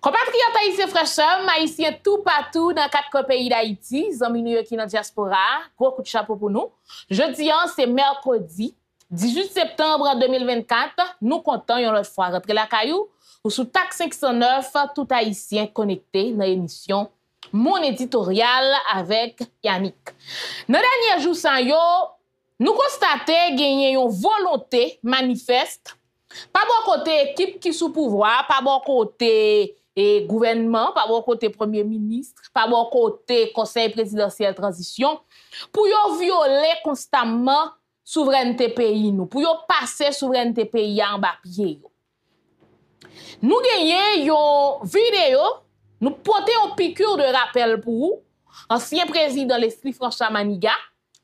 Compatriotes haïtiens frères sœurs, haïtiens tout partout dans quatre pays d'Haïti, amis nous qui dans diaspora, gros coup de chapeau pour nous. Jeudi, c'est mercredi 18 septembre 2024, nous comptons une autre fois rentrer la caillou ou sous TAK 509 tout haïtien connecté dans l'émission Mon éditorial avec Yannick. Dans dernier jour sans yo, nous constatons gagner une volonté manifeste pas bon côté équipe qui sous pouvoir, pas bon côté et gouvernement, pas bon côté premier ministre, pas bon côté conseil présidentiel transition, pour yon violer constamment souveraineté pays nous, pour yon passer souveraineté pays en bas pied. Nous gagnons yon vidéo, nous portons une piqûre de rappel pour vous. Ancien président l'esprit François Manigan,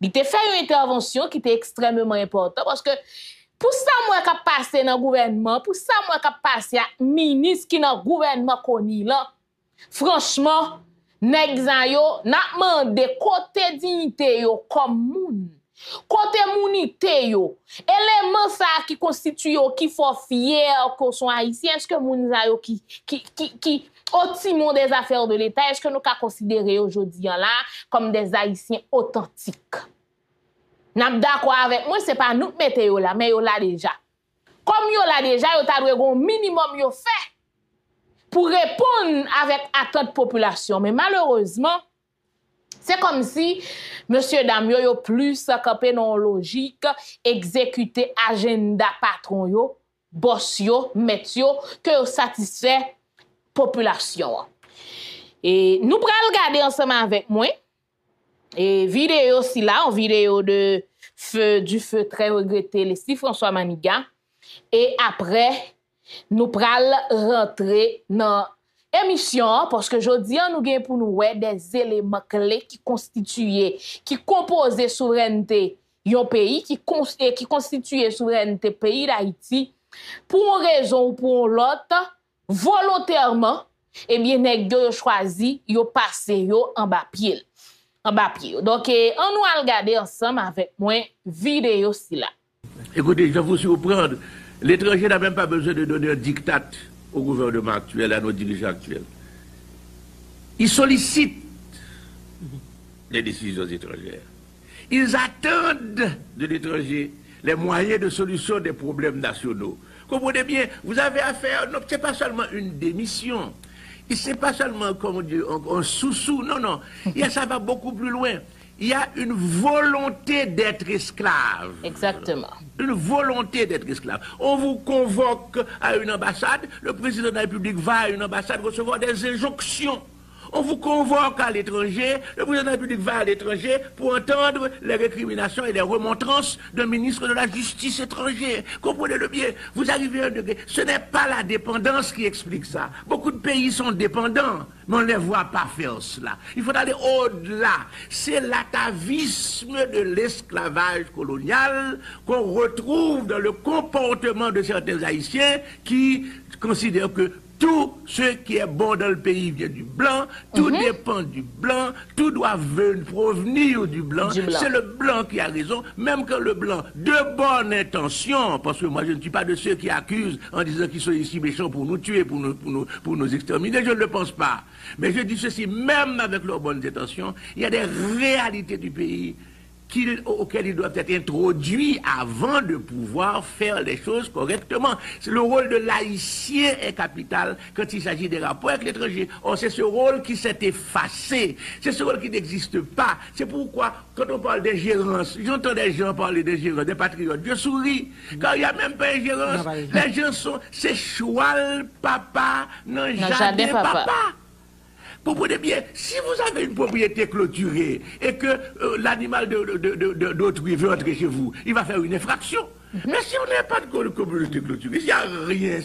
il a fait une intervention qui était extrêmement importante parce que pour ça, moi, qui passé dans le gouvernement, pour ça, moi, qui passé à ministre qui dans le gouvernement connu là, franchement, n'exan yo, n'a demandé côté dignité yo comme moun, côté mounité yo, élément ça qui constitue yo, qui faut fier qu'on soit haïtien, est-ce que moun za yo qui au des affaires de l'État, est-ce que nous ka considérer aujourd'hui là comme des haïtiens authentiques? N'a pas d'accord avec moi, c'est pas nous qui mettons là, mais yo là déjà. Comme yo là déjà, yo ta dwe gon minimum yo fait pour répondre avec attente population. Mais malheureusement, c'est comme si monsieur Damio yo plus campé non logique, exécuter agenda patron yo, boss yo, met yo que yo satisfait population. Et nous pral regarder ensemble avec moi. Et vidéo si là, en vidéo de feu du feu très regretté, les François Manigan. Et après, nous pral rentrer dans l'émission parce que jodi an nous gagne pour nous des éléments clés qui constituaient, qui composaient souveraineté yon pays, qui constituaient souveraineté pays d'Haïti pour une raison ou pour l'autre volontairement. Et bien nèg yo choisi, yo passé yo en bas pied. Donc, on nous a regardé ensemble avec moi vidéo si là. Écoutez, je vais vous surprendre. L'étranger n'a même pas besoin de donner un diktat au gouvernement actuel, à nos dirigeants actuels. Ils sollicitent les décisions étrangères. Ils attendent de l'étranger les moyens de solution des problèmes nationaux. Comprenez bien, vous avez affaire, non, ce n'est pas seulement une démission. Ce n'est pas seulement, comme on dit, un sous-sous, non, non. Ça va beaucoup plus loin. Il y a une volonté d'être esclave. Exactement. Une volonté d'être esclave. On vous convoque à une ambassade, le président de la République va à une ambassade recevoir des injonctions. On vous convoque à l'étranger, le président de la République va à l'étranger pour entendre les récriminations et les remontrances d'un ministre de la Justice étranger. Comprenez-le bien, vous arrivez à un degré. Ce n'est pas la dépendance qui explique ça. Beaucoup de pays sont dépendants, mais on ne les voit pas faire cela. Il faut aller au-delà. C'est l'atavisme de l'esclavage colonial qu'on retrouve dans le comportement de certains Haïtiens qui considèrent que tout ce qui est bon dans le pays vient du blanc, tout dépend du blanc, tout doit provenir du blanc. C'est le blanc qui a raison, même quand le blanc, de bonne intention, parce que moi je ne suis pas de ceux qui accusent en disant qu'ils sont ici méchants pour nous tuer, pour nous exterminer, je ne le pense pas. Mais je dis ceci, même avec leurs bonnes intentions, il y a des réalités du pays auxquels ils doivent être introduits avant de pouvoir faire les choses correctement. Le rôle de l'haïtien est capital quand il s'agit des rapports avec l'étranger. Or, c'est ce rôle qui s'est effacé. C'est ce rôle qui n'existe pas. C'est pourquoi, quand on parle d'ingérence, j'entends des gens parler d'ingérence, des patriotes. Je souris, car il n'y a même pas d'ingérence. Les gens sont, c'est choual papa, non jardin papa. Comprenez bien, si vous avez une propriété clôturée et que l'animal d'autrui veut entrer chez vous, il va faire une infraction. Mais si on n'a pas de communauté clôturée, il n'y a rien,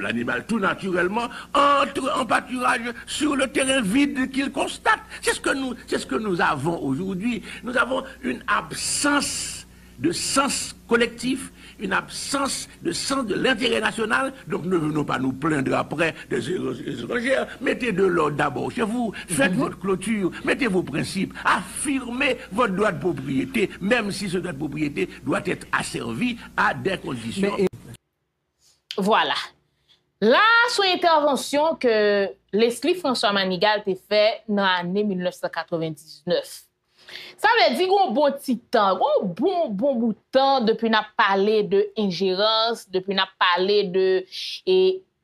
l'animal tout naturellement entre en pâturage sur le terrain vide qu'il constate. C'est ce que nous avons aujourd'hui. Nous avons une absence de sens collectif, une absence de sens de l'intérêt national, donc ne venons pas nous plaindre après des étrangers. Mettez de l'ordre d'abord chez vous, faites votre clôture, mettez vos principes, affirmez votre droit de propriété, même si ce droit de propriété doit être asservi à des conditions. Voilà. Là, sur l'intervention que Leslie François Manigan a fait dans l'année 1999. Ça veut dire qu'on bon petit temps, qu'on bon bout de temps depuis qu'on a parlé de ingérence, depuis qu'on a parlé de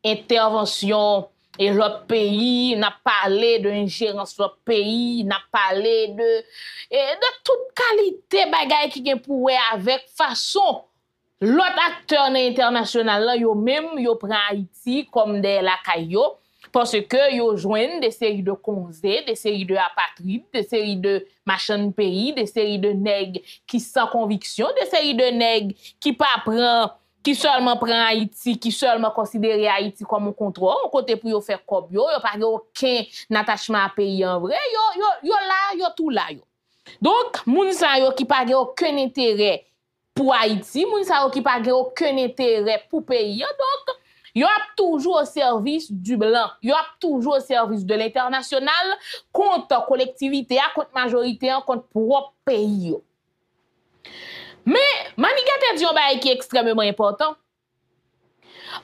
intervention et l'autre pays, on a parlé de ingérence l'autre pays, on a parlé de toute qualité bagaille qui est pour avec façon l'autre acteur international là, yo même yo prend Haïti comme des lacayo parce que yo joignent des séries de conseils, des séries de apatrides, des séries de machins de pays, des séries de nègres qui sans conviction, des séries de nègres qui pas prend, qui seulement prend Haïti, qui seulement considère Haïti comme un contrôle, au côté pour yo faire comme yo, yo pas aucun attachement à pays en vrai, yo là, yo tout là yo. Donc moun sa yo qui pas aucun intérêt pour Haïti, moun sa yo qui pa gen aucun intérêt pour pays. Donc, yo ap toujours au service du blanc, yo ap toujours au service de l'international contre collectivité, contre majorité, contre propre pays. Mais Manigan te dit un bail qui est extrêmement important.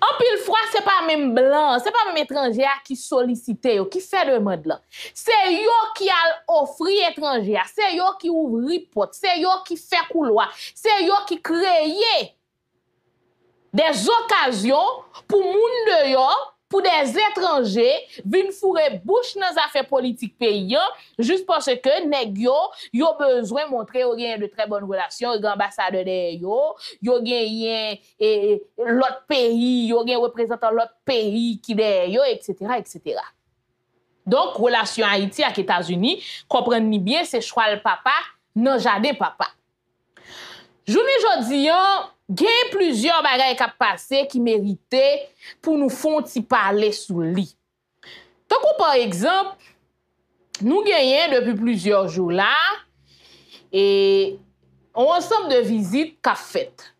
En pile fois, c'est pas même blanc, c'est pas même étranger qui sollicite yo, qui fait demande là. C'est yo qui a offrir étranger, c'est yo qui ouvre porte, c'est yo qui fait couloir, c'est yo qui crée des occasions pour moun de yo, pour des étrangers vinn fourrer bouche dans affaires politiques paysan juste parce que nèg yo yo besoin montrer rien de très bonnes relations grand ambassadeur de yo yo gagne et l'autre pays yo gagne représentant l'autre pays qui derrière yo etc. Donc relation Haïti avec États-Unis comprendre ni bien c'est choix le papa non jardin papa. Journée jodi an gen plusieurs bagages qui passé qui méritaient pour nous font parler sous lit. Tant que par exemple, nous gagnons depuis plusieurs jours là et on ensemble de visites qu'a faites.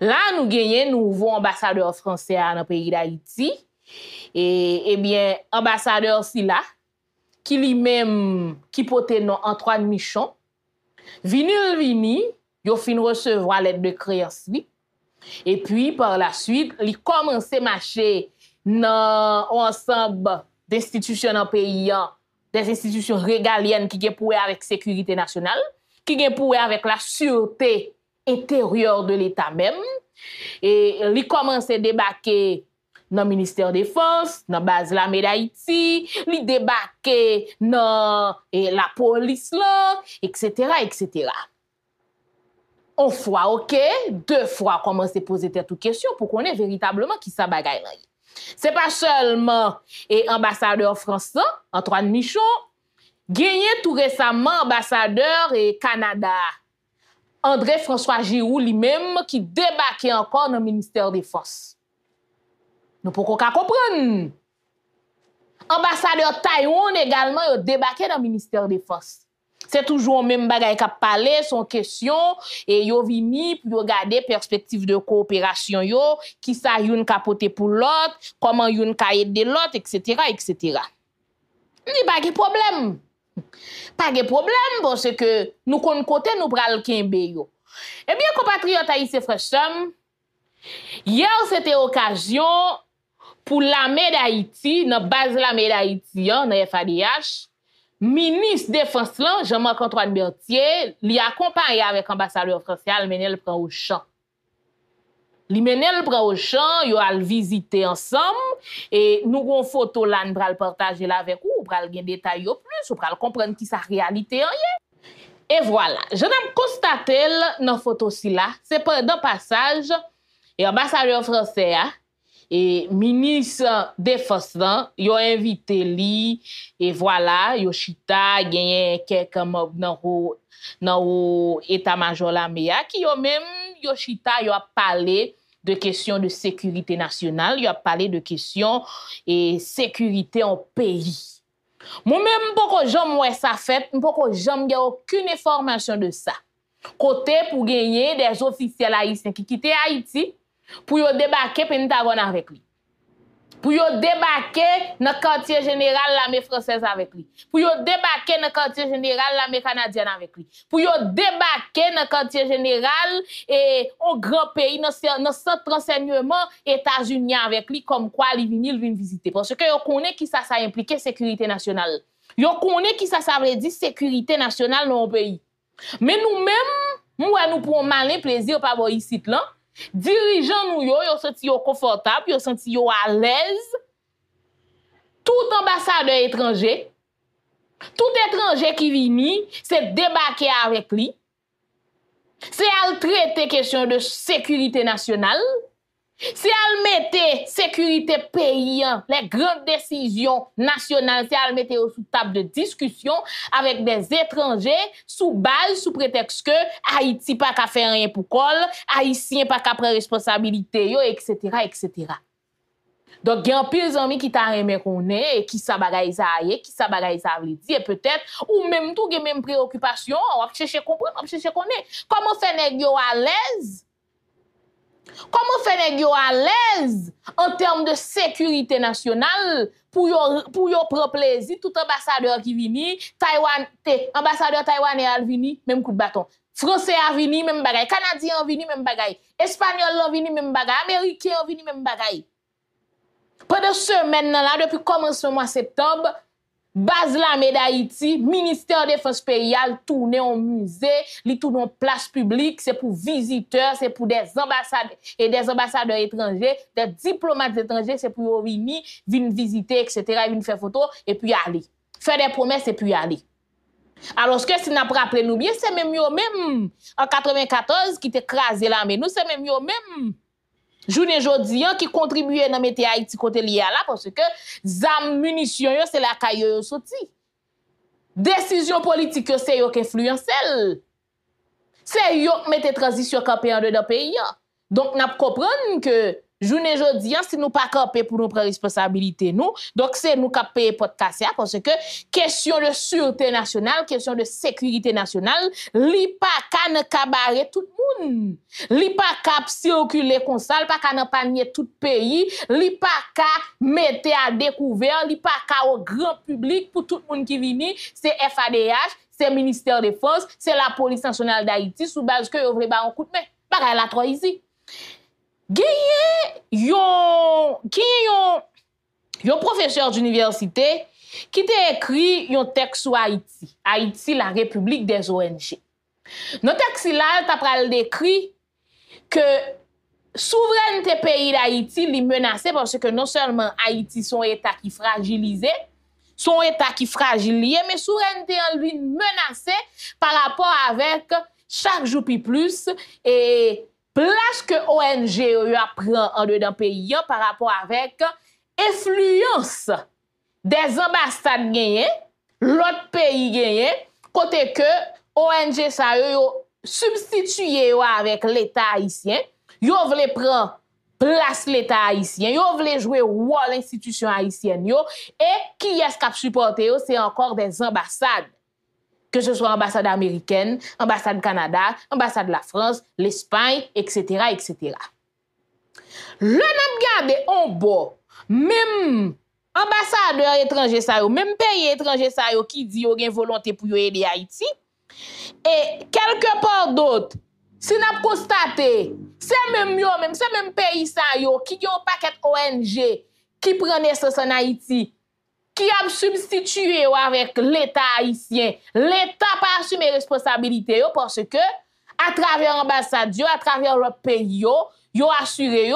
Là nous gagnons nouveau ambassadeur français dans le pays d'Haïti et bien ambassadeur si là qui lui-même qui portait nom Antoine Michon. Vini yo fin recevoir l'aide de créance li et puis par la suite li commencé marcher dans ensemble d'institutions dans pays des institutions régaliennes qui gen poué avec sécurité nationale qui gen poué avec la sûreté intérieure de l'état même et li commencé débarquer dans ministère de défense dans base la Médaïti li débarquer dans la police là etc. Une fois, ok, deux fois, commencer à poser toutes questions pour qu'on ait véritablement qui ça bagaille. C'est pas seulement ambassadeur français, Antoine Michon, gagné tout récemment ambassadeur et Canada, André François Giroud lui-même qui débarquait encore dans le ministère des Forces. Nous pouvons comprendre. Ambassadeur Taïwan également débarqué dans le ministère des Forces. C'est toujours même bagaille qui parler son question et yo vini pour regarder perspective de coopération yo qui ça youn capoter pour l'autre comment youn ka aider l'autre etc. Ni pas de problème parce que nous konn côté nous pral kembe yo. Eh bien compatriotes haïtiens frères sœurs, hier c'était occasion pour l'armée d'Haïti dans base l'armée d'Haïti dans FADH ministre défense là Jean-Marc Antoine Berthier li accompagné avec ambassadeur français Almenel prend au champ. Li menel prend au champ, yo al visiter ensemble et nous gon photo là nous pral partager là avec ou pral gen détail yo plus ou pral comprendre qui sa réalité en. Et voilà, je n'ai constaté dans photo si là, c'est pendant passage et ambassadeur français et ministre défense là yo invité li et voilà yo chita gagné quelques mob dans état-major l'armée qui yo même yo chita yo a parlé de questions de sécurité nationale, yo a parlé de questions et sécurité en pays. Moi même poko jam wè ça fait, poko jam gen aucune information de ça. Côté pour gagner des officiels haïtiens qui quittent Haïti pour yo débarquer Pentagone avec lui. pour débarquer dans le quartier général l'armée française avec lui, pour débarquer dans le quartier général l'armée canadienne avec lui, pour débarquer dans le quartier général et au grand pays, dans le centre d'enseignement États-Unis avec lui, comme quoi il vient visiter. Parce que vous connaissez qui ça implique sécurité nationale. Vous connaissez qui ça veut dire sécurité nationale dans le pays. Mais nous-mêmes, nous prenons malin plaisir par vos ici là. Dirigeants nous yo senti yo confortable, yo senti yo à l'aise. Tout ambassadeur étranger, tout étranger qui vient, c'est débarquer avec lui. C'est à traiter question de sécurité nationale. C'est à mettre sécurité pays, les grandes décisions nationales, c'est à mettre sous table de discussion avec des étrangers sous base, sous prétexte que Haïti pas qu'à faire rien pour col, Haïtien pas qu'à prendre responsabilité, yo, etc., etc. Donc, il y a un pile d'amis qui t'a aimé qu'on est, et qui sa bagaille ça aille, qui sa bagaille ça veut dire, peut-être, ou même tout, il y a même préoccupation, on va chercher comprendre, on va chercher qu'on est. Comment faire nèg yo à l'aise? Comment faire nèg yo à l'aise en termes de sécurité nationale pour yo prendre plaisir tout ambassadeur qui vini, Taïwan, ambassadeur taïwanais al vini, même coup de bâton. Français a vini, même bagaille, Canadien a vini, même bagaille, Espagnol a vini, même bagaille, Américain a vini, même bagaille. Pendant semaine là depuis commencement septembre, base l'armée d'Haïti, ministère de défense payale tourné en musée, li tourné en place publique, c'est pour visiteurs, c'est pour des ambassades et des ambassadeurs étrangers, des diplomates étrangers, c'est pour venir visiter, etc., venir faire photo et puis aller. Faire des promesses et puis aller. Alors que si nous rappelons bien, c'est même yo même en 94 qui t'écrasé l'armée. Nous c'est même yo même journée aujourd'hui qui contribuait dans mettre Haïti côté lié là parce que zam munitions c'est la caillou sorti. Décision politique c'est yo qui influencer. C'est yo qui mettait transition campé en dedans pays. Donc n'a comprendre que journée aujourd'hui si nous pas camper pour nous prendre responsabilité nous. Donc c'est nous qui payer podcast parce que question de sûreté nationale, question de sécurité nationale, li pa ka nan cabaret tout moun. Li pa ka circuler comme ça, li pa ka nan panier tout pays, li pa ka mettre à découvert, li pa ka au grand public pour tout moun qui vini, c'est FADH, c'est ministère de défense, c'est la police nationale d'Haïti sous base que yo vle ba un coup de main. Bagay la trop ici. Gen yon professeur d'université qui t'a écrit yon texte sur Haïti. Haïti, la République des ONG. Dans texte là, t'as pral décrit que souveraineté pays d'Haïti li menacé parce que non seulement Haïti son état qui fragilisé, son état qui fragilisé, mais souveraineté en lui menacé par rapport avec chaque jour plus et place que ONG prend en dedans pays par rapport avec influence des ambassades gagnées, l'autre pays gagné, côté que ONG ça yo substitué avec l'État haïtien, yo vle prendre place l'État haïtien, yo vle jouer rôle institution haïtienne yo et qui est-ce qui a supporté yo, c'est encore des ambassades. Que ce soit ambassade américaine, ambassade Canada, ambassade de la France, l'Espagne, etc., etc. Le n'a gardé en bas, même ambassadeur étranger ça yo, même pays étranger ça yo qui dit yo gen volonté pour yo aider Haïti et quelque part d'autre, si n'a constaté, c'est même yo même c'est même pays ça yo qui gen un paquet ONG qui prend naissance en Haïti. Qui a substitué avec l'État haïtien. L'État pas assumer responsabilité parce que à travers l'ambassade, à travers le pays, ils ont assuré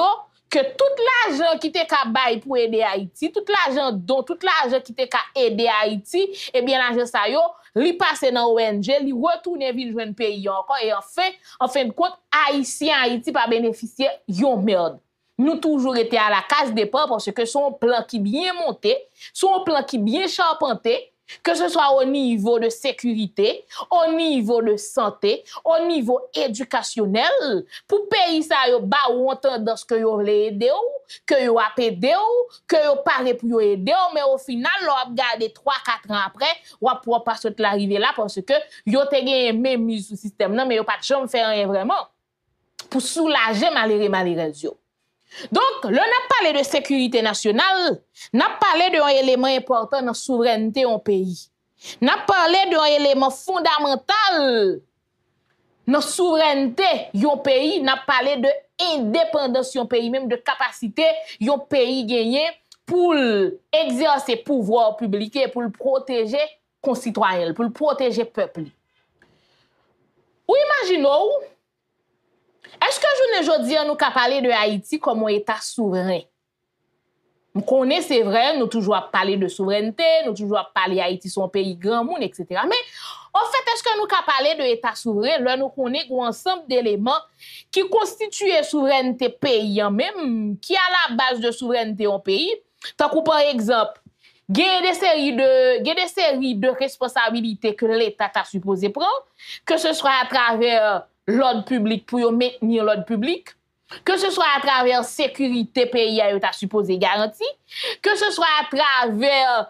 que tout l'argent qui était capable pour aider Haïti, tout l'argent dont tout l'argent qui était capable aider Haïti, eh bien l'argent ça yo, li passe dans ONG, li retourne ville joindre pays encore et en fin de compte, haïtien Haïti pas bénéficier yon merde. Nous toujours été à la case départ parce que son plan qui bien monté, son plan qui bien charpenté, que ce soit au niveau de sécurité, au niveau de santé, au niveau éducationnel, pour pays ça yo ba ou tendance que yo les aider ou, que yo a aider ou, que yo paré pour yo aider ou, mais au final l'on a gardé 3-4 ans après, ou a pouvoir pas sauter l'arrivée là parce que yo te gagné même mise sous système non mais yo pas de jamais faire rien vraiment pour soulager malheureux malheureux yo. Donc, l'on a parlé de sécurité nationale, on a parlé d'un élément important dans la souveraineté en pays. On a parlé d'un élément fondamental dans la souveraineté d'un pays, on a parlé de indépendance d'un pays, même de capacité d'un pays gagné pour exercer pouvoir public, pour le protéger concitoyens, pour le protéger peuple. Ou imaginons, est-ce que aujourd'hui nous avons parlé de Haïti comme un État souverain? Nous connaissons, c'est vrai, nous toujours parlé de souveraineté, nous toujours parlé d'Haïti, son pays grand monde, etc. Mais en fait, est-ce que nous avons parlé de État souverain? Là, nous connaissons un ensemble d'éléments qui constituent la souveraineté pays en même, qui a la base de souveraineté en pays. Tant que par exemple, il y a des séries de responsabilités que l'État a supposé prendre, que ce soit à travers l'ordre public pour maintenir l'ordre public, que ce soit à travers sécurité pays à l'État supposé garantie, que ce soit à travers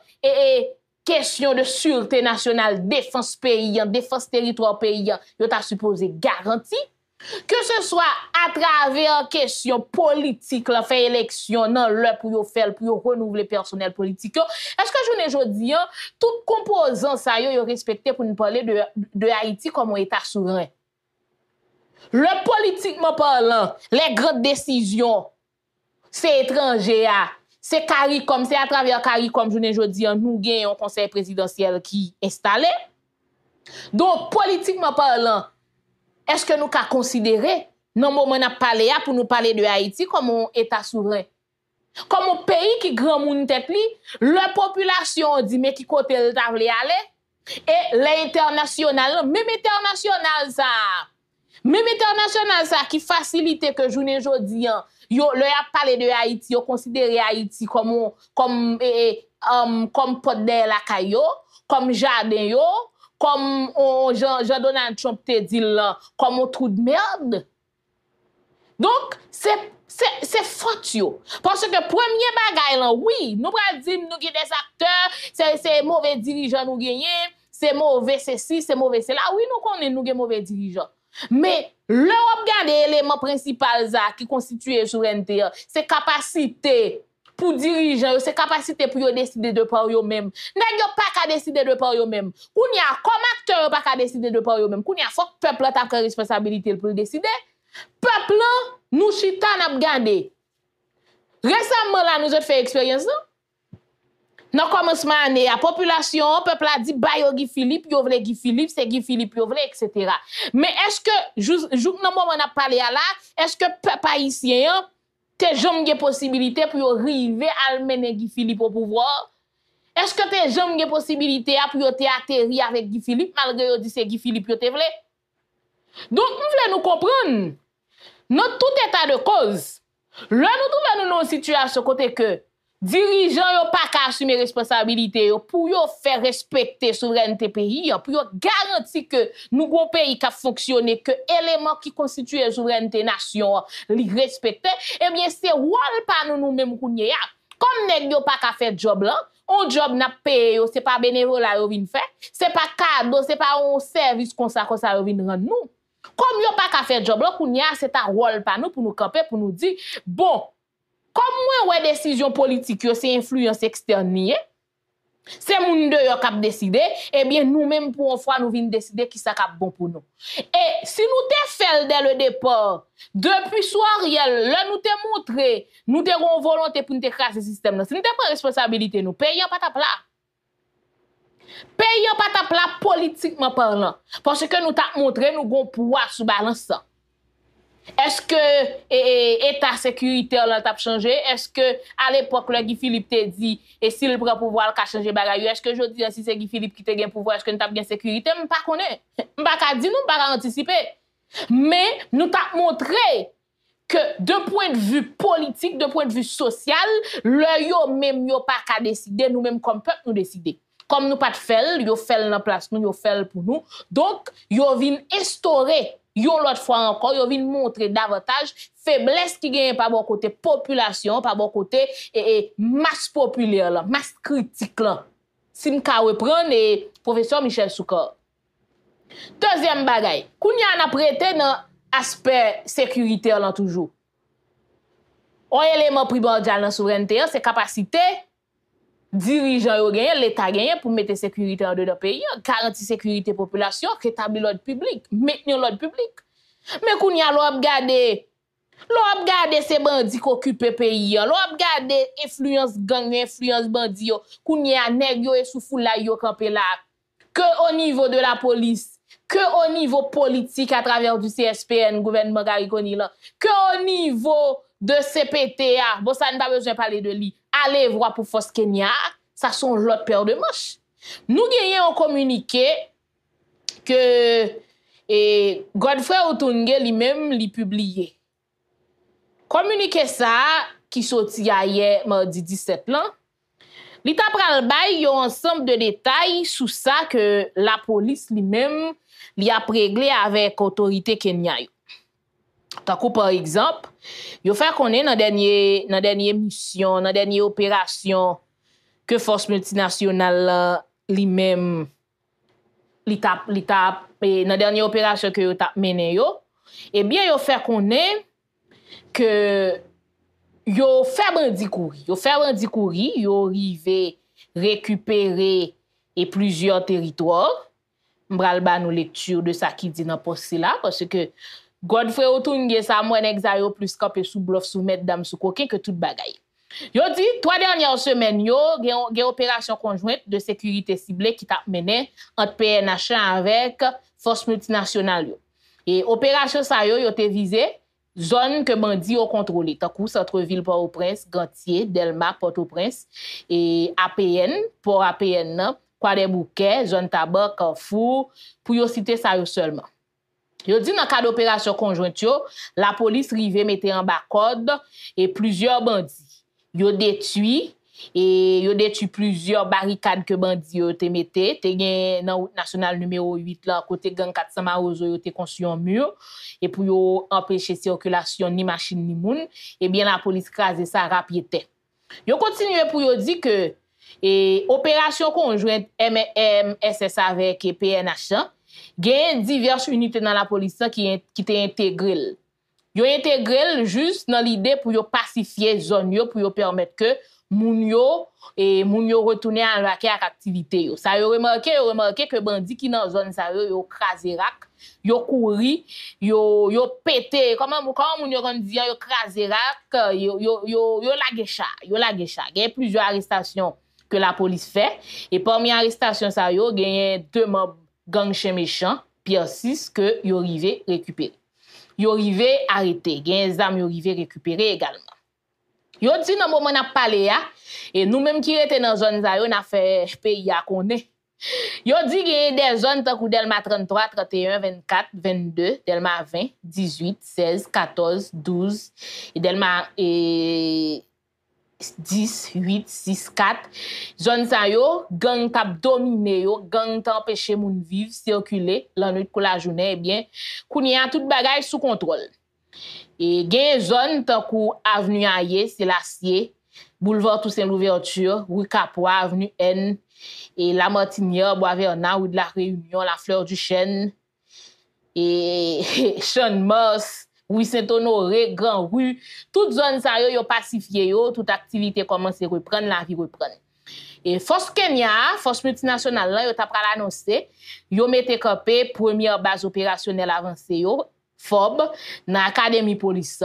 question de sûreté nationale, défense pays, défense territoire pays à l'État supposé garantie, que ce soit à travers question politique, la fait élection, non, le pour renouveler personnel politique. Est-ce que je ne dis pas, toute composante ça yo respecté pour nous parler de Haïti comme un État souverain? Le politiquement parlant, les grandes décisions, c'est étranger, c'est CARICOM, c'est à travers CARICOM, je ne dis pas, nous avons un conseil présidentiel qui est installé. Donc, politiquement parlant, est-ce que nous avons considéré, dans le moment où nous parlons, pour nous parler de Haïti comme un État souverain? Comme un pays qui grand moun tête li, la population dit, mais qui côté elle t'a voulu aller? Et l'international, même international ça qui facilite que journée jodi, yo le a parlé de Haïti, yo considéré Haïti comme porte de la caillou, comme jardin yo, comme Jean-Donald Trump te dit là, comme un trou de merde. Donc, c'est fort. Parce que premier bagay là, oui, nous pral dire nous gen des acteurs, c'est mauvais dirigeants nous gagner, c'est mauvais ceci, c'est mauvais cela. Oui, nous connaissons nous gen mauvais dirigeants. Mais l'Europe garde l'élément principal qui constitue souveraineté, c'est capacité pour dirigeants, c'est capacité pour décider de par eux-mêmes. N'ayez pas qu'à décider de par eux-mêmes. Qu'on y a comme acteur pas qu'à décider de par eux-mêmes. Qu'on y a faut que peuple a une responsabilité pour décider. Peuple nous chita n'a gardé. Récemment là nous avons fait expérience. Dans le commencement année, la population, le peuple a dit, bah, yo Guy Philippe, yo vle Guy Philippe, c'est Guy Philippe, yo vle, etc. Mais est-ce que, jour dans le moment on a parlé là, est-ce que peuple haïtien, t'es jamais possibilité pour arriver à mener Guy Philippe au pouvoir? Est-ce que t'es jamais possibilité pour atterrir avec Guy Philippe, malgré yo dit c'est Guy Philippe, yo te vle? Donc, nous voulons nous comprendre, dans tout état de cause, là, nous trouvons dans une situation côté que, dirigeants n'ont pas qu'à assumer responsabilité pour faire respecter la souveraineté pays, pour garantir que nous avons pays qui fonctionne, que l'élément qui constitue la souveraineté nation les respecte. Eh bien, c'est wall pas nous-mêmes qu'on y a. Comme nous n'avons pas qu'à faire job là, on job n'a payé, c'est pas bénévole à venir faire, c'est pas cadeau, c'est pas un service qu'on ça venir rendre nous. Comme nous pas qu'à faire job là, qu'on y a, c'est un wall pas nous pour nous camper, pour nous dire bon. Comme moi, ouais décision politique, c'est influence externe. C'est moun dehors qui décide. Eh bien, nous-mêmes, pour une fois, nous venons décider qui ça cap bon pour nous. Et si nous te fait dès le départ, depuis soir, là, nous te montré, nous te avons volonté pour nous écraser ce système. Si nous te pas responsabilité, nous payons pas ta plat. Payons pas ta plat politiquement parlant. Parce que nous t'a montré, nous avons pouvoir sous balance. Est-ce que l'état sécuritaire a changé? Est-ce que à l'époque, Guy Philippe te dit, et s'il prend pouvoir, il a changé bagaille? Est-ce que je dis, si c'est Guy Philippe qui te gagne pouvoir, est-ce que nous avons bien sécurité? Je ne connais pas. Je ne dis pas, je ne anticiper. Mais nous avons montré que d'un point de vue politique, d'un point de vue social, le même yo pas qu'à décider, nous-mêmes comme peuple, nous décider. Comme nous pas de faire, yo fait dans place, nous yo fait pour nous. Donc, yo vin instaurer. Yon l'autre fois encore, yon vient montrer davantage faiblesse qui gagne par bon côté population, par bon côté masse populaire, la, masse critique. La. Si nous reprendre professeur Michel Soukor. Deuxième bagaille, qu'on y a prêté dans l'aspect sécuritaire toujours. un élément primordial dans la souveraineté, c'est la capacité dirigeants gagnent, l'État gagne pour mettre sécurité en dedans pays, garantir sécurité population, rétablir l'ordre public, maintenir l'ordre public. Mais quand y a l'on a regardé ces bandits qui occupent pays, l'on a regardé influence gang, influence bandits, quand y a nèg yo et souffle là yo camper là, que au niveau de la police, que au niveau politique à travers du CSPN, gouvernement Gariconi là, que au niveau de CPTA, bon ça n'a pas besoin de parler de lui. Allez voir pour force Kenya, ça sont l'autre paire de manches. Nous gagnons un communiqué que Godfrey Otonge lui-même lui publié. Communiqué ça qui sorti hier mardi 17 là. Li t'a pral bay un ensemble de détails sur ça que la police lui-même lui a réglé avec autorité Kenya. Takou par exemple, yo fait connait dans dernière mission, dans dernière opération que force multinationale lui-même l'étape dans dernière opération que yo t'a mené yo, eh bien yo fait connait que yo fait bandi courir, yo arrivé récupérer et plusieurs territoires. M'bral ba nou lecture de ça qui dit dans poste là parce que Godfrey Otonge sa mwen exayo plus kapé sous bluff sous mesdames sous coquin que toute bagaille. Yo dit 3 dernières semaines yo gen opération conjointe de sécurité ciblée qui t'a mené entre PNH avec force multinationale yo. Et opération sa yo te visé zone que bandi yo contrôlé tankou centre-ville Port-au-Prince, Gantier, Delma, Port-au-Prince et APN, Port APN nan, Kwa des Bouquets, zone Tabac, Carrefour pour yo citer sa yo seulement. Yo dit dans cas d'opération conjointe la police rive mettait en bas code et plusieurs bandits. Yo détruit plusieurs barricades que bandits yo te mettait, te gen dans route nationale numéro 8 là côté gang 400 Marozo yo te construit un mur et pour yo empêcher circulation ni machine ni moun, et bien la police crasé ça rapidement. Yo continue pour yo dit que opération conjointe MMSS avec PNH gagne diverses unités dans la police qui t'ont intégré. Yo intégré juste dans l'idée pour yo pacifier zone yo pour yo permettre que moun yo retourner à l'activité yo. Ça yo remarqué que bandi qui dans zone ça yo crasé rac, yo couri, yo pété. Comment moun yo kon di yo crasé rac, yo lagé chat. Gagne plusieurs arrestations que la police fait et parmi arrestations ça yo gagne 2 membres gang chez méchant Pierre 6 que yo rivé récupérer. Yo rivé arrêté, gen zam yo rivé récupérer également. Yo dit dans moment n'a parler et nous même qui était dans zone ça yo n'a fait pays a connaît. Yo dit gen des zones tankou Delma 33, 31, 24, 22, Delma 20, 18, 16, 14, 12 et Delma 10, 8, 6, 4. Zone sa yo, gang tap domine yo, gang t'empêche moun vivre, circuler, la nuit kou la journée, eh bien, kounya tout bagay sous contrôle. Et gen zone tankou avenue Aye, Sélassié, boulevard Toussaint l'Ouverture, rue Capois, avenue N, et la Martinière, Bois-Vernat, rue de la Réunion, la Fleur du Chêne, et Chanmos, oui, Saint-Honoré, Grand Rue, toute zone ça yo pacifié yo, toute activité commence reprendre, la vie reprendre. Et force Kenya, force multinationale là yo t'a pral annoncer, yo mette campé première base opérationnelle avancée yo, FOB dans académie police.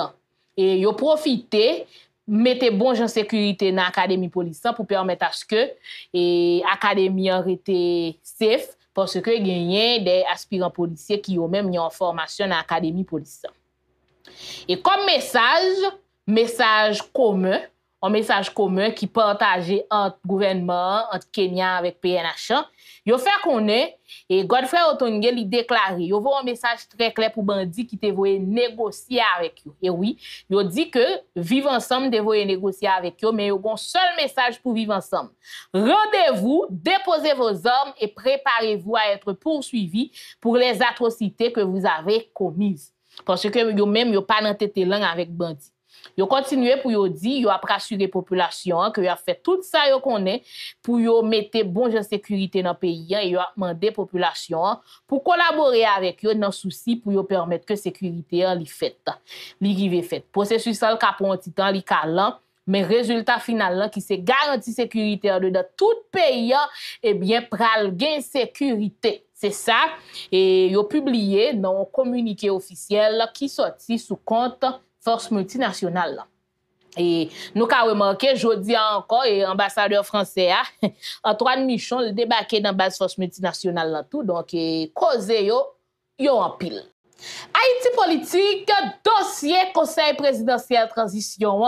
Et yo profiter mettez bon gens sécurité dans académie police pour permettre à ce que académie rete safe parce que gagné des aspirants policiers qui ont même en formation dans académie police. Et comme message commun qui partagé entre gouvernement, entre Kenya avec PNH, yo fait connait et Godfrey Otonge li déclaré, yo voit un message très clair pour bandi qui te voyé négocier avec yo. Et oui, yo dit que vivre ensemble te voyé négocier avec yo, mais yo gon seul message pour vivre ensemble. Rendez-vous, déposez vos armes et préparez-vous à être poursuivis pour les atrocités que vous avez commises. Parce que vous-même, vous n'avez pas d'entêté langue avec bandit. Yo continuer pour yo dire, yo a rassurer population que yo a fait tout ça yo connaît pour yo mettre bon gens sécurité dans pays et yo a demander population pour collaborer avec yo dans souci pour yo permettre que sécurité li faite. Li rive faite. Processus ça ka prend petit temps, li calant, mais résultat final là qui c'est garantie sécurité dans tout pays et bien pral gain sécurité. C'est ça et yo publié dans un communiqué officiel qui sorti sous compte force multinationale. Et nous avons remarqué, jeudi encore, et l'ambassadeur français, Antoine Michon, le débarqué dans la base force multinationale. Là, tout, donc, cause yo en pile. Haïti politique, dossier conseil présidentiel transition,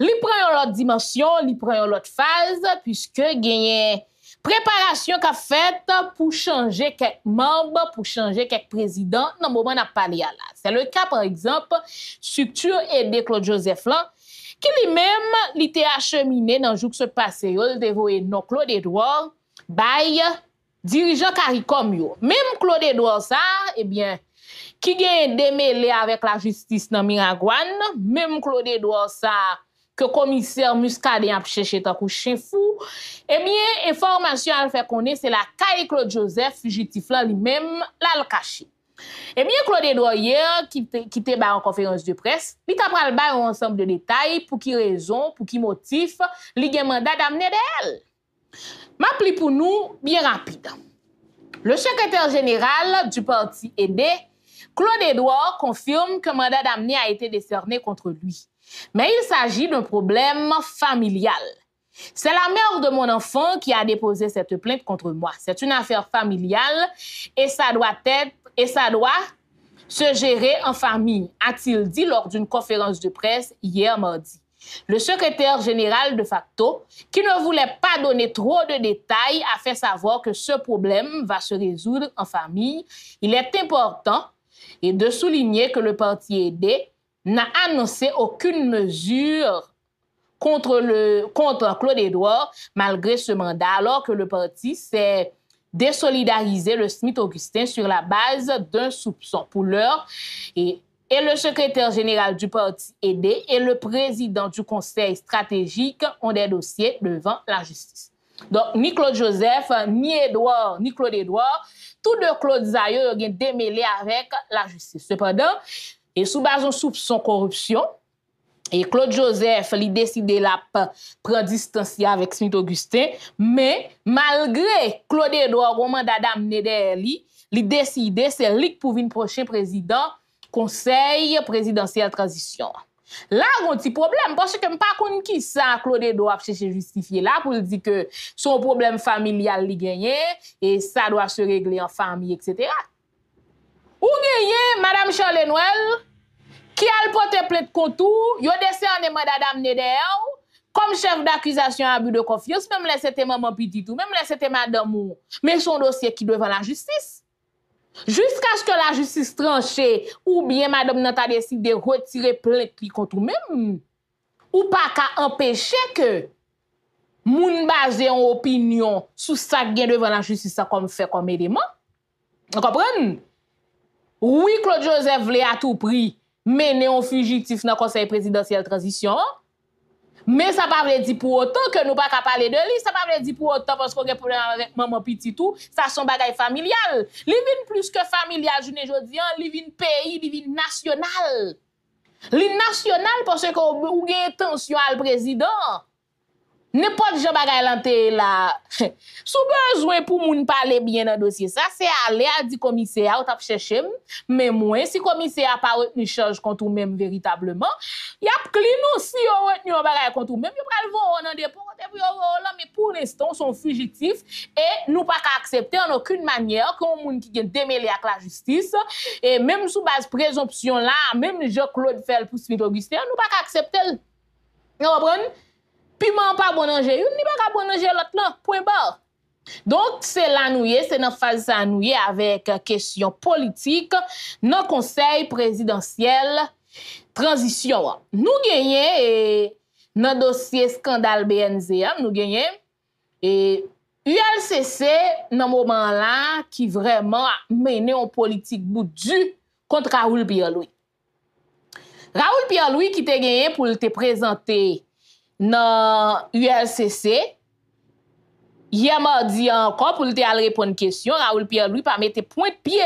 li prend l'autre dimension, li prend l'autre phase, puisque gagné préparation qu'a faite pour changer quelques membres, pour changer quelques présidents, dans le moment n'a pas là. C'est le cas, par exemple, structure aidée Claude Joseph, là, qui lui-même, il était acheminé dans le jour qui se passait, il dévoyé non Claude Édouard, by dirigeant CARICOM. Même Claude Édouard, ça, eh bien, qui gagne démêlé avec la justice dans Miragouane, même Claude Édouard, ça, que commissaire Muscadet a cherché tant que chien fou, eh bien, information à faire connaître, c'est la caille Claude Joseph, fugitif là lui-même, là le caché. Eh bien, Claude Édouard, qui était en conférence de presse, il t'a pral ba un ensemble de détails pour qui raison, pour qui motif, il a mandat d'amener d'elle. M'appli pour nous, bien rapide. Le secrétaire général du parti aidé, Claude Édouard, confirme que le mandat d'amener a été décerné contre lui. Mais il s'agit d'un problème familial. C'est la mère de mon enfant qui a déposé cette plainte contre moi. C'est une affaire familiale et ça doit se gérer en famille, a-t-il dit lors d'une conférence de presse hier mardi. Le secrétaire général de facto, qui ne voulait pas donner trop de détails, a fait savoir que ce problème va se résoudre en famille. Il est important de souligner que le parti aidé n'a annoncé aucune mesure contre Claude Édouard malgré ce mandat, alors que le parti s'est désolidarisé le Smith Augustin sur la base d'un soupçon. Pour l'heure, et le secrétaire général du parti aidé et le président du conseil stratégique ont des dossiers devant la justice. Donc, ni Claude Joseph, ni Claude Édouard, tous deux Claude Zayo ont démêlé avec la justice. Cependant, et sous base de soupçon corruption, et Claude Joseph a décidé de prendre distance avec Smith Augustin, mais malgré Claude Édouard, au mandat d'amener derrière, il a décidé c'est lui pour venir prochain président conseil présidentiel transition. Là, on a un petit problème, parce que je ne sais pas qui ça, Claude Édouard chercher justifier là pour dire que son problème familial li gagné et ça doit se régler en famille, etc. Ou gagne, Madame Charlène Noël, qui a porté plainte contre vous, vous décernez mandat d'amener derrière, comme chef d'accusation à abus de confiance, même là c'était maman petite ou même là c'était madame ou, mais son dossier qui devant la justice. Jusqu'à ce que la justice tranche ou bien madame n'a pas décidé de retirer plainte contre vous même, ou pas qu'à empêcher que moun base en opinion sur ça qui est devant la justice comme fait comme élément. Vous comprenez? Oui, Claude Joseph voulait à tout prix mener un fugitif dans le conseil présidentiel transition. Mais ça ne veut pas dire pour autant que nous ne pouvons pas parler de lui. Ça ne veut pas dire pour autant parce qu'on a un problème avec maman petit tout. Ça, c'est un bagage familial. Il vient plus que familial, je ne dis pas, il vient pays, il vient national. Il vient national parce qu'on a une tension à le président. N'importe quel bagage lanté là. Sous besoin pour moun parler bien dans dossier ça, c'est aller à di commissaire ou t'a chercher mais moi si commissaire pas retenu charge contre ou même véritablement, y a clinou si on retenu un bagage contre ou même, yo pral voir dans dépôt puis là mais pour l'instant sont fugitifs et nous pas accepter en aucune manière qu'on moun qui gen démêlé avec la justice et même sous base présomption là, même Jean-Claude Fel pour Smith Augustin, nous pas accepter. Vous comprenez? Piment pas bon ange, yon ni pas bon ange l'autre là, point barre. Donc c'est là nous c'est dans phase ça nous avec question politique dans conseil présidentiel transition. Nous gagné dans dossier scandale BNC, nous gagné et ULCC dans moment là qui vraiment mené en politique boudu contre Raoul Pierre Louis. Raoul Pierre Louis qui t'a gagné pour te présenter dans ULCC. Hier mardi encore pour te répondre question, Raoul Pierre Louis pas mettre point de pied.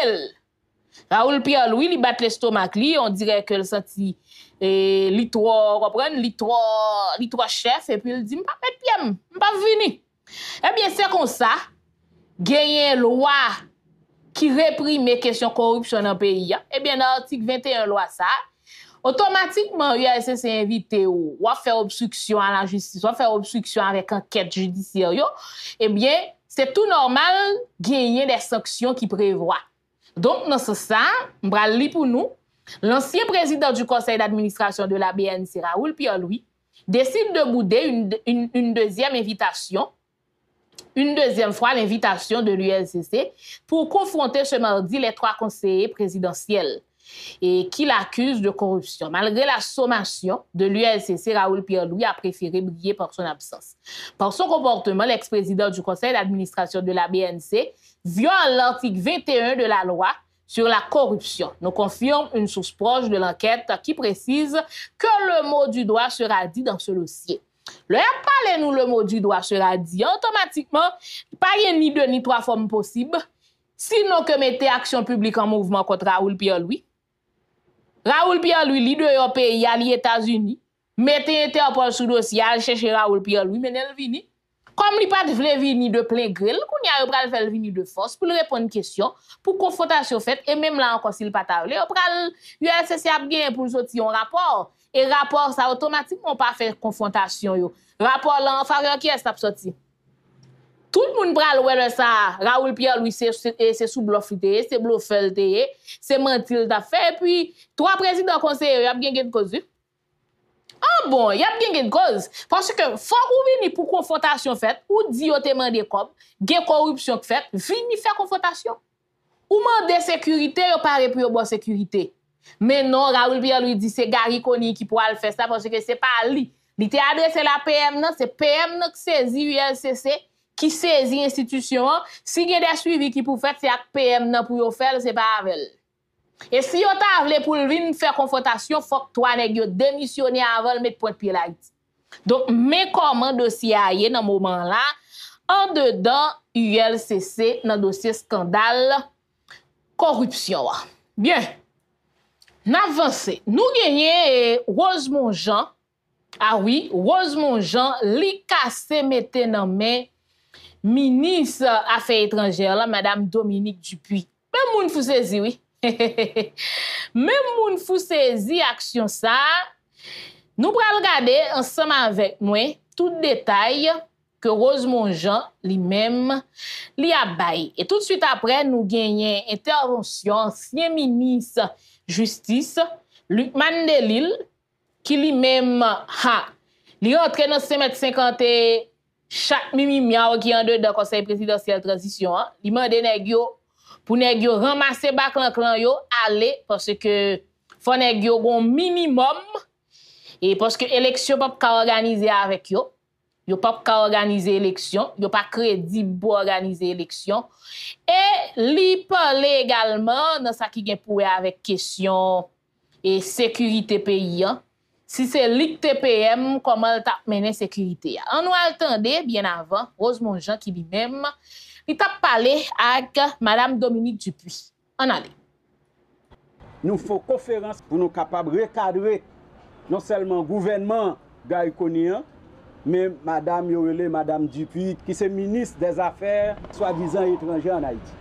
Raoul Pierre Louis il bat l'estomac li, on dirait que le senti li trop reprendre li trop chef et puis il dit m'pas mettre pied, m'pas venir. Eh bien c'est comme ça gagner loi qui réprime question corruption dans pays. Eh bien dans article 21 loi ça automatiquement ULCC invité ou va faire obstruction à la justice, va faire obstruction avec enquête judiciaire yo. Eh bien, c'est tout normal gagner des sanctions qui prévoient. Donc dans ce ça, m'bra li pour nous, l'ancien président du conseil d'administration de la BNC Raoul Pierre Louis décide de bouder une deuxième invitation. Une deuxième fois l'invitation de l'ULCC pour confronter ce mardi les trois conseillers présidentiels et qui l'accusent de corruption. Malgré la sommation de l'ULCC, Raoul Pierre Louis a préféré briller par son absence. Par son comportement, l'ex-président du conseil d'administration de la BNC viole l'article 21 de la loi sur la corruption, nous confirme une source proche de l'enquête qui précise que le mot du doigt sera dit dans ce dossier. Le parler nous le mot du doigt sera dit automatiquement, pas y a ni deux ni trois formes possibles, sinon que mettez action publique en mouvement contre Raoul Pierre Louis. Raoul Pierre Louis, leader au pays, à les États-Unis, mettez Interpol sous dossier, chercher Raoul Pierre Louis, mais elle vini. Comme il pas de venir de plein gril, qu'on y a pral faire venir de force pour répondre question, pour confrontation faite et même là encore s'il pas parler, on pral ULCC a bien pour sortir un rapport. Et rapport, ça automatiquement pas fait confrontation. Yo. Rapport là en faveur qui est sorti. Tout le monde pral ouais ça. Raoul Pierre Louis c'est sous bluffité, c'est bluffelté, c'est mentil t'a fait. Et puis trois présidents conseillers a bien de cause. Ah bon, y a bien une cause parce que faut ou venir pour confrontation faite ou dit au témoin des cob, gen corruption faite, venir faire confrontation. Ou mandé sécurité, yo paré pour bonne sécurité. Mais non, Raoul Pierre lui dit c'est Gary Koni qui pourra le faire ça parce que c'est pas lui. Il t'a adressé la PM non, c'est PM non qui saisit ULCC, qui saisit institution. Si gen des suivi qui pour faire c'est avec PM non pour yo faire, c'est pas avec elle. Et si on t'a voulu pour venir faire confrontation, faut que toi nèg yo démissionner avant de mettre point de pied là. Donc mais comment dossier a yé dans moment là en dedans ULCC dans dossier scandale corruption. Bien. N'avancez. Nous gagnons Rosemont Jean. Ah oui, Rosemont Jean li cassé mettait dans main ministre affaires étrangères là madame Dominique Dupuis. Même moun fou saisi oui. Même moun fou saisi action ça. Nous pral regarder ensemble avec moi tout détail que Rosemont Jean lui-même li a baillé. Et tout de suite après nous gagnons intervention ancien ministre justice Luc Mandelil qui lui-même ha li rentre dans 5m50 chaque mimimiao qui en dedans conseil présidentiel transition li mandé nèg yo pour nèg yo ramasser bac clan yo aller parce que faut nèg yo gon minimum et parce que élection pas ka organiser avec yo yo pas ka organiser élection yo pas crédible pour organiser élection et li parler également dans ça qui gen pour avec question et sécurité pays si c'est l'ICTPM comment t'a mené sécurité on nous attendait bien avant Rosemont Jean qui lui-même il t'a parlé avec madame Dominique Dupuis. En allez. Nous faisons conférence pour nous capables de recadrer non seulement le gouvernement gaïconien, mais madame Yorele, madame Dupuis, qui est ministre des Affaires soi-disant étrangères en Haïti.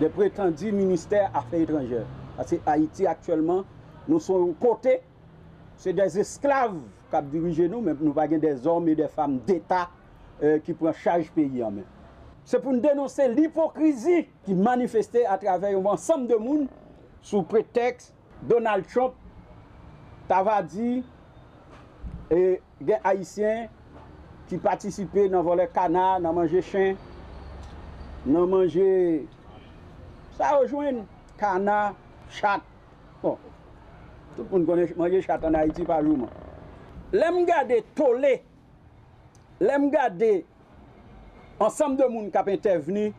Des prétendus ministères Affaires étrangères. Parce que Haïti actuellement, nous sommes côté, c'est des esclaves qui dirigent nous, mais nous n'avons pas des hommes et des femmes d'État qui prennent charge pays en main. C'est pour nous dénoncer l'hypocrisie qui manifestait à travers un ensemble de monde sous prétexte Donald Trump t'avait dit et des Haïtiens qui participaient dans voler canard, dans manger chien, dans manger ça rejoint canard, chat. Bon, tout le monde connaît manger chat en Haïti par jour. L'aime garder tolé, l'aime garder ensemble de monde qui a intervenu,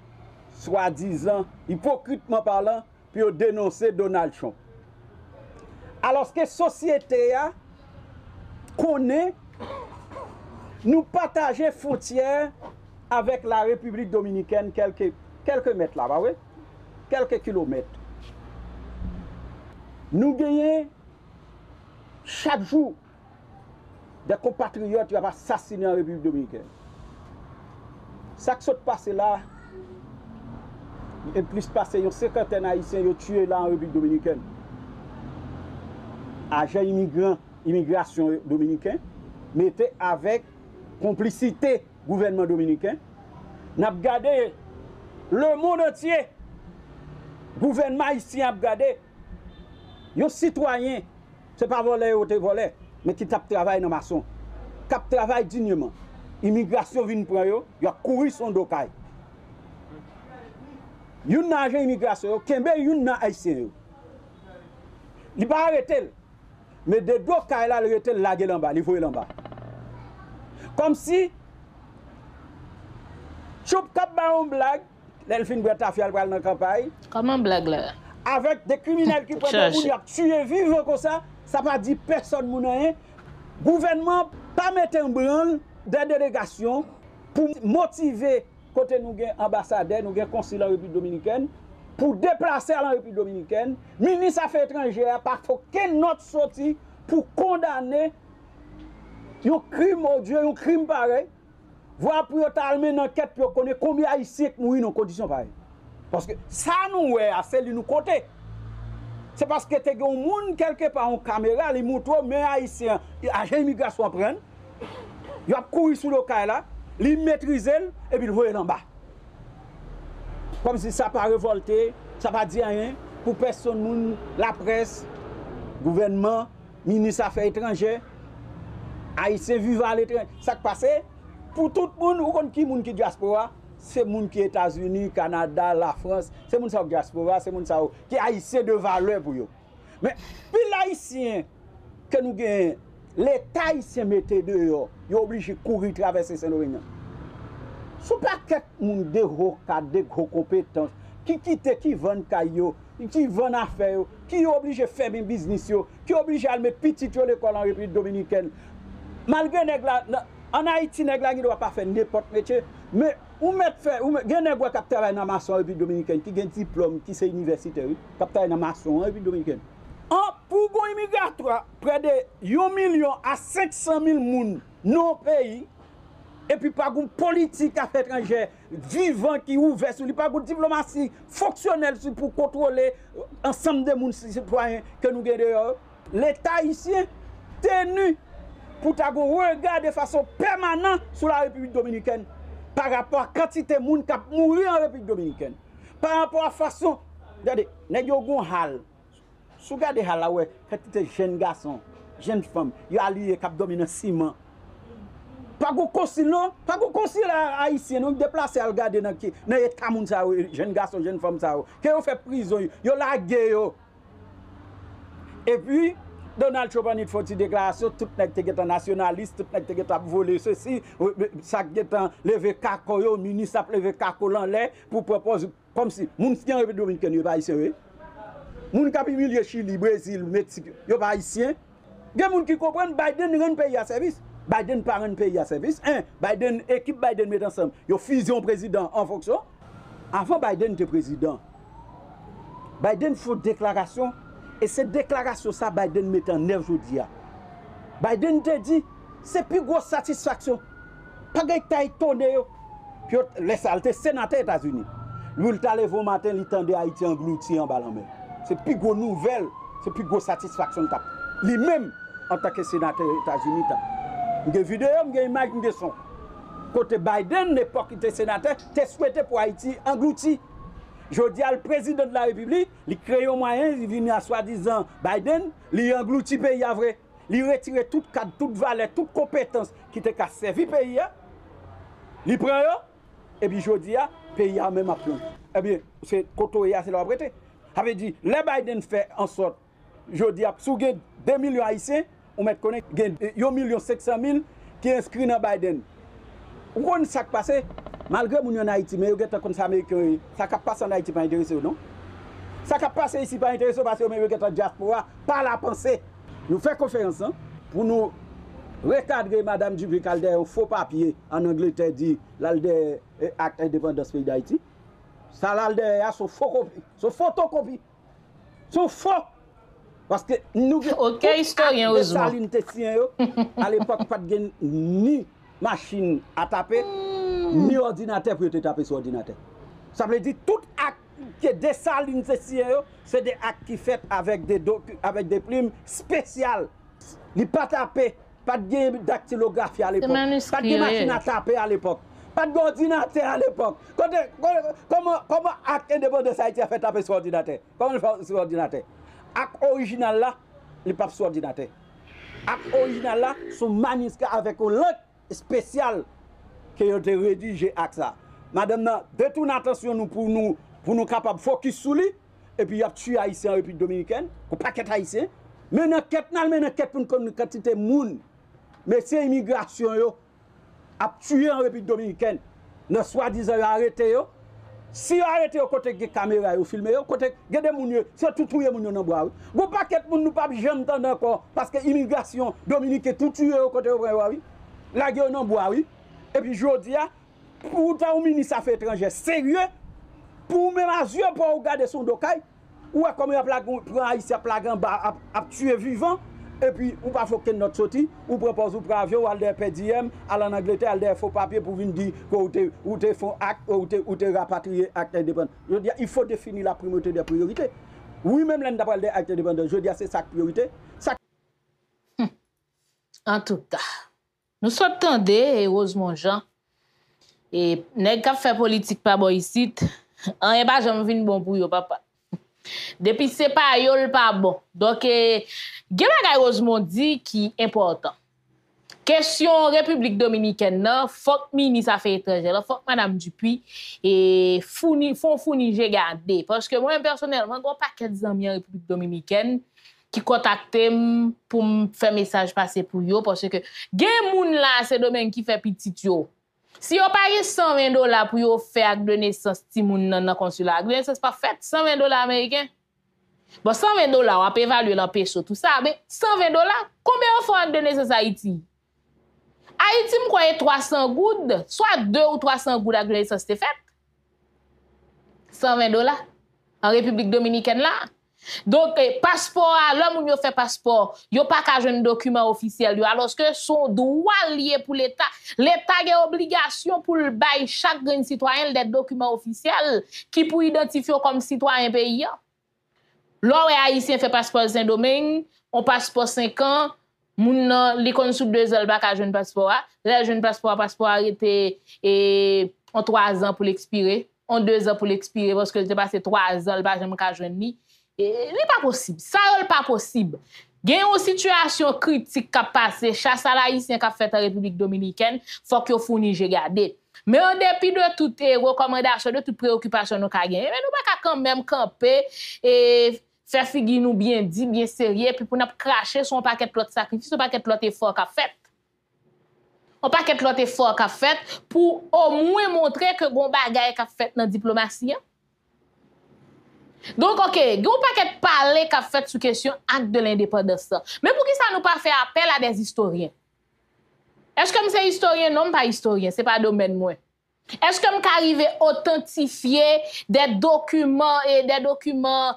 soi-disant, hypocritement parlant, puis dénoncer Donald Trump. Alors que la société connaît, nous partageons frontières avec la République dominicaine quelques mètres là-bas, oui? Quelques kilomètres. Nous gagnons chaque jour des compatriotes qui ont assassiné en République dominicaine. Ça qui s'est passé là, et plus passé, une cinquantaine haïtiens qui ont tué là en République dominicaine. Agents immigrants, immigration dominicaine, mettaient avec complicité gouvernement dominicain. Nous avons regardé le monde entier, gouvernement haïtien a regardé. Les citoyens, ce n'est pas voler ou te voler, mais qui travaillent dans la maçon, qui travaillent dignement. Immigration vient prendre yo, yo couru son dokay. Yon nan agent immigration yo, kembe yon nan haïtien yo. Li pa arrêté, mais de dokay la le rete lage l'en bas, li voye l'en bas. Comme si choup kap ba on blague, l'el fin breta fial pral nan campagne. Comment blague là? Avec des criminels qui prennent des gens, tuer, vivre comme ça, ça ne veut pas dire personne moun rien. Gouvernement pas mettre en branle des délégations pour motiver côté nous gain ambassadeur, nous gain consulat en République dominicaine pour déplacer à la République dominicaine, ministre affaires étrangères par aucune autre sortie pour condamner un crime odieux, un crime pareil, voire pour entamer une enquête pour connaître combien haïtiens mourent dans conditions pareilles. Parce que ça nous est à celle de nous côté. C'est parce que tu as un monde quelque part en caméra, les moutons, mais haïtiens, agents immigration prennent, ils ont couru sous le cas là, ils maîtrisent et puis ils voient en bas. Comme si ça n'a pas révolté, ça n'a pas dit rien pour personne, la presse, le gouvernement, le ministre des Affaires étrangères, haïtiens vivant à l'étranger. Ça qui passe, pour tout le monde, qui est diaspora. C'est les gens qui sont aux États-Unis, Canada, la France, c'est les gens qui diaspora, c'est les gens qui haïtien de valeur pour eux. Mais puis l'haïtien que nous gagnons, l'État haïtien mettait dehors, il est obligé de courir traverser Saint-Laurent. Ce n'est pas quelqu'un de gros compétences, qui quitte, qui vend caillou, qui vend affaires, qui est obligé de faire un business, qui est obligé de mettre petit à l'école en République dominicaine. Malgré en Haïti, les gens ne doivent pas faire n'importe quel métier. Mais ou mettre fait ou gagner quoi cap travail dans maçon République dominicaine qui gagne diplôme qui c'est universitaire cap travail dans maçon République dominicaine en pour bon immigratoire près de 1 million à 500 000 moun non pays et puis pas une politique à l'étranger vivant qui ouvert sur lui pas une diplomatie fonctionnelle pour contrôler ensemble des moun citoyens que nous gagnons l'état haïtien tenu pour ta regard de façon permanente sur la République dominicaine par rapport à la quantité de gens qui mourent en République dominicaine. Par rapport à la façon... Regardez, nous avons hal. Si vous regardez hal, vous avez jeunes garçons, jeunes femmes, vous avez alliés qui dominent le ciment. Pas de consulat, pas de consulat haïtien, nous déplacer à regarder dans l'état de jeunes garçons, jeunes femmes. Qui ont fait prison, ils ont lagué. Et puis, Donald Trump a fait une déclaration, tout le monde est nationaliste, tout le monde a volé ceci, ça a levé caco, le ministre a levé caco en l'air pour proposer, comme si les gens qui ont été dominicains ne sont pas haïtiens. Les gens qui ont humilié Chili, Brésil, Mexique, ne sont pas haïtiens. Il y a des gens qui comprennent Biden rend pays à service. Biden pas rend pays à service. Biden, équipe Biden met ensemble, ils fusionnent président en fonction. Avant Biden était président, Biden fait une déclaration. Et cette déclaration, ça, Biden met en œuvre aujourd'hui. Biden te dit, c'est plus grosse satisfaction. Pas que tu as étonné. Puis, le sénateur des États-Unis, lui, il a levé au matin, il tendait Haïti englouti en balan. C'est plus grosse nouvelle, c'est plus grosse satisfaction. Lui-même, en tant que sénateur des États-Unis, il y a une vidéo, il y a une image, de son. Côté Biden, l'époque il était sénateur, il a souhaité pour Haïti englouti. Je dis au président de la République, il crée un moyen, il vient à soi-disant Biden, il engloutit le pays à vrai, il retire toute cadre, toute valeur, toute compétence qui te a servi le pays. Il prend, et puis je dis, le pays a même appris. Eh bien, c'est Koto et c'est la prêté. Avait dit, les Biden fait en sorte, je dis, si vous avez 2 millions haïtiens, on met connaît 1 500 000 qui est inscrit dans Biden. Vous connaissez ça qui passe? Malgré que nous sommes en Haïti, mais nous sommes en Haïti, ça ne passe pas en Haïti, pas intéressé, non? Ça qui a passé ici par intéressant parce que même la diaspora, par la pensée. Nous faisons conférence hein, pour nous recadrer Mme Dupuis Calder au faux papier en Angleterre dit l'Alder acte indépendance pays d'Haïti. Ça l'Alder a son faux copie, son photocopie, son faux. Parce que nous OK historien Ousmane. À l'époque pas de ni machine à taper ni ordinateur pour te taper sur ordinateur. Ça veut dire tout acte qui est désalinisation, c'est des actes qui fait avec des plumes spéciales. Ni pas taper, pas de dactylographie à l'époque, pas de machine à taper à l'époque, pas d'ordinateur à l'époque. Comment acte indépendance a été fait taper sur ordinateur? Comment le faire sur ordinateur? Acte original là, les papes sur ordinateur. Acte original là, son manuscrit avec un lot spécial qui a été rédigé à ça. Madame, détourne attention nous pour nous capables de focus sur lui. Et puis, il y a tué Haïtien en République Dominicaine, ou pas qu'être Haïtien. Mais nous avons enquête pour une quantité de monde. Mais c'est immigration, il a tué en République Dominicaine. Nous soi-disant arrêté. Si vous arrêtez au côté des caméras, vous filmez, au côté des gens, c'est tout tué dans le bras. Vous pas qu'être nous pas jamais entendre encore, parce que l'immigration dominicaine est tout tué au côté des bras. La guerre dans le bras, oui. Et puis, je dis, pourtant, au ministre des Affaires étrangères, sérieux, pour même les yeux pour regarder son docaille, ou comme il y a un haïtien plagant, à tuer vivant, et puis, ou pas faut que notre sortie, ou propose un avion, ou des PDM, à en Angleterre, à des faux papiers pour venir dire ou te font acte, ou te rapatrier acte indépendant. Je dis, il faut définir la primauté des priorités. Oui, même l'un d'après des actes indépendants, je dis, c'est ça la priorité. En tout cas, nous sommes attendés, Rosemont Jean. Et nèg ka fait politique pas bon ici, rien pas jamais vinn bon pour yo papa. Depuis c'est pas yo le pas bon. Donc gè bagay Rosemont dit qui important. Question République dominicaine là, faut ministre affaires étrangères, faut madame Dupuis et fourni j'ai gardé parce que moi personnellement gros paquet d'amis en République dominicaine qui contacter pour me faire message passer pour yo parce que gen moun là c'est domaine qui fait petit yo. Si vous payez $120 pour faire de naissance timoun dans le consulat, ce n'est pas fait $120 américains. Bon, $120, on peut évaluer la peso, tout ça, mais $120, combien on fait de naissance à Haïti? Haïti, je crois, 300 goudes, soit 2 ou 300 goudes avec la naissance, c'est fait. $120 en République dominicaine là. Donc, passeport, l'homme qui fait passeport, il n'y a pas qu'un document officiel. Alors que son droit lié pour l'État, l'État a obligation pour le bail chaque citoyen des documents officiels qui pour identifier comme citoyen pays. Lorsque les Haïtiens font passeport Saint-Domingue, on passeport 5 ans, les consul 2 ans, pas qu'un passeport. Les jeunes passeport arrêté en 3 ans pour l'expirer, en 2 ans pour l'expirer, parce que j'ai passé 3 ans, pas qu'un jeune. Ce n'est pas possible. Ça n'est pas possible. Il y a une situation critique qui a passé. Chasse à l'Haïtien qui a fait en République dominicaine, il faut que vous fournissez garder. Mais en dépit de toutes les recommandations, de toutes les préoccupations, nous avons gagné. Mais nous ne pouvons pas quand même camper et faire figuer nous bien dit, bien sérieux, puis pour nous cracher son paquet de l'autre sacrifice, son paquet de l'autre effort qu'a fait. On paquet de l'autre effort qu'a fait pour au moins montrer que bon bagaille qu'a fait dans la diplomatie. Donc, OK, vous n'avez pas parlé qu'a fait sur question acte de l'indépendance. Mais pour qui ça nous pas fait appel à des historiens? Est-ce que c'est historien? Non, pas historien, ce n'est pas domaine moi. Est-ce que vous arrivez à authentifier des documents et des documents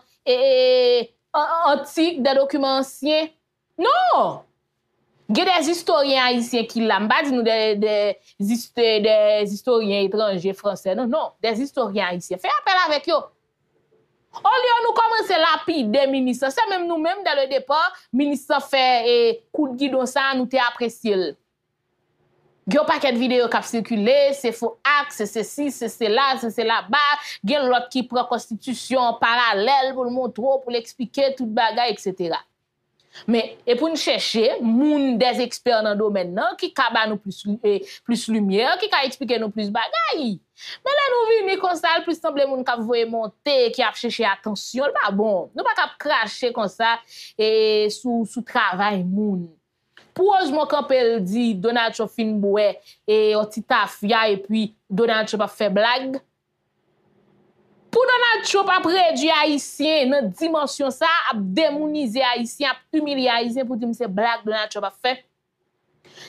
antiques, des documents anciens? Non! Il y a des historiens haïtiens qui l'ont dit, nous des historiens étrangers, français. Non, non, des historiens haïtiens. Faites appel avec eux. Au lieu nous commencer rapide des ministres, c'est même nous-mêmes dans le départ, ministre fait coup de guidon ça, nous t'es apprécié. Il y a un paquet de vidéos qui ont circulé, c'est faux acte, c'est ceci, c'est cela, c'est cela bas. Il y a l'autre qui prend constitution en parallèle pour le montrer, pour l'expliquer, tout bagage, etc. Mais et pour nous chercher, monde des experts dans le domaine qui caba nous plus lumière, qui ca expliquer nous plus bagaille. Mais là nous vini comme ça, plus semble monde qui voyer monter, qui a cherché attention, pas bon. Nous pas cracher comme ça et sous travail monde. Pour Rosemont Campbell dit Donald Trump fin boue et Otitafia et puis Donald Trump a fait blague. Pour Donald Trump a réduit haïtien dans dimension ça a démoniser haïtien, a humilier haïtien pour dire c'est blague Donald Trump a fait.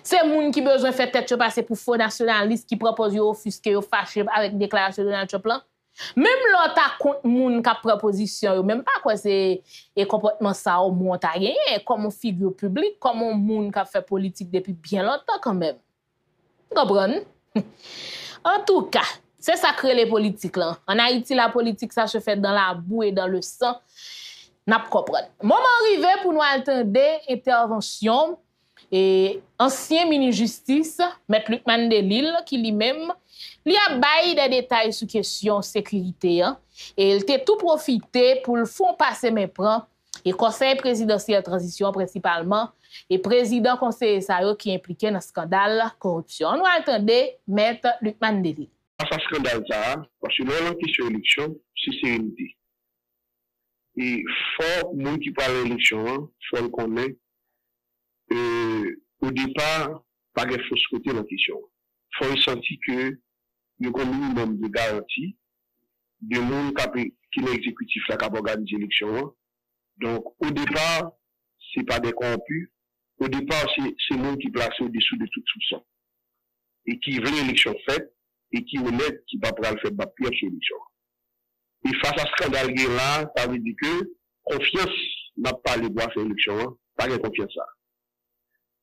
C'est moun qui besoin faire tête passer pour faux nationaliste qui propose yo offusquer yo fâché avec déclaration de Donald Trump là. Même l'autre compte moun qui a proposition même pas quoi c'est et comportement ça au monde a gagné comme une figure publique, comme un moun qui a fait politique depuis bien longtemps quand même. Comprendre? En tout cas, c'est ça que les politiques là. En Haïti, la politique, ça se fait dans la boue et dans le sang. N'a pas compris. Moment arrivé pour nous attendre intervention et ancien ministre justice, M. Luc Mandelil, qui lui-même, lui a baillé des détails sur question sécurité. Hein? Et il a tout profité pour le fond passer mes prends et conseil présidentiel transition principalement et président conseil SAO qui est impliqué dans le scandale corruption. Nous attendons M. Luc Mandelil. Face à ce scandale, parce que l'on qui sur l'élection, c'est sérénité. Et fort, nous qui parlons l'élection, faut le connaître, au départ, pas de fausse côté dans la question. Faut ressentir que, nous avons un minimum de garantie, de monde qui est l'exécutif, qui a organisé l'élection. Donc, au départ, c'est pas des corrompus. Au départ, c'est le monde qui est placé au-dessous de tout soupçon. Et qui veut l'élection faite. Et qui honnête, qui va pouvoir le faire, va pire solution. Et face à ce scandale là, ça veut dire que, confiance n'a pas le droit à faire l'élection, pas de confiance là.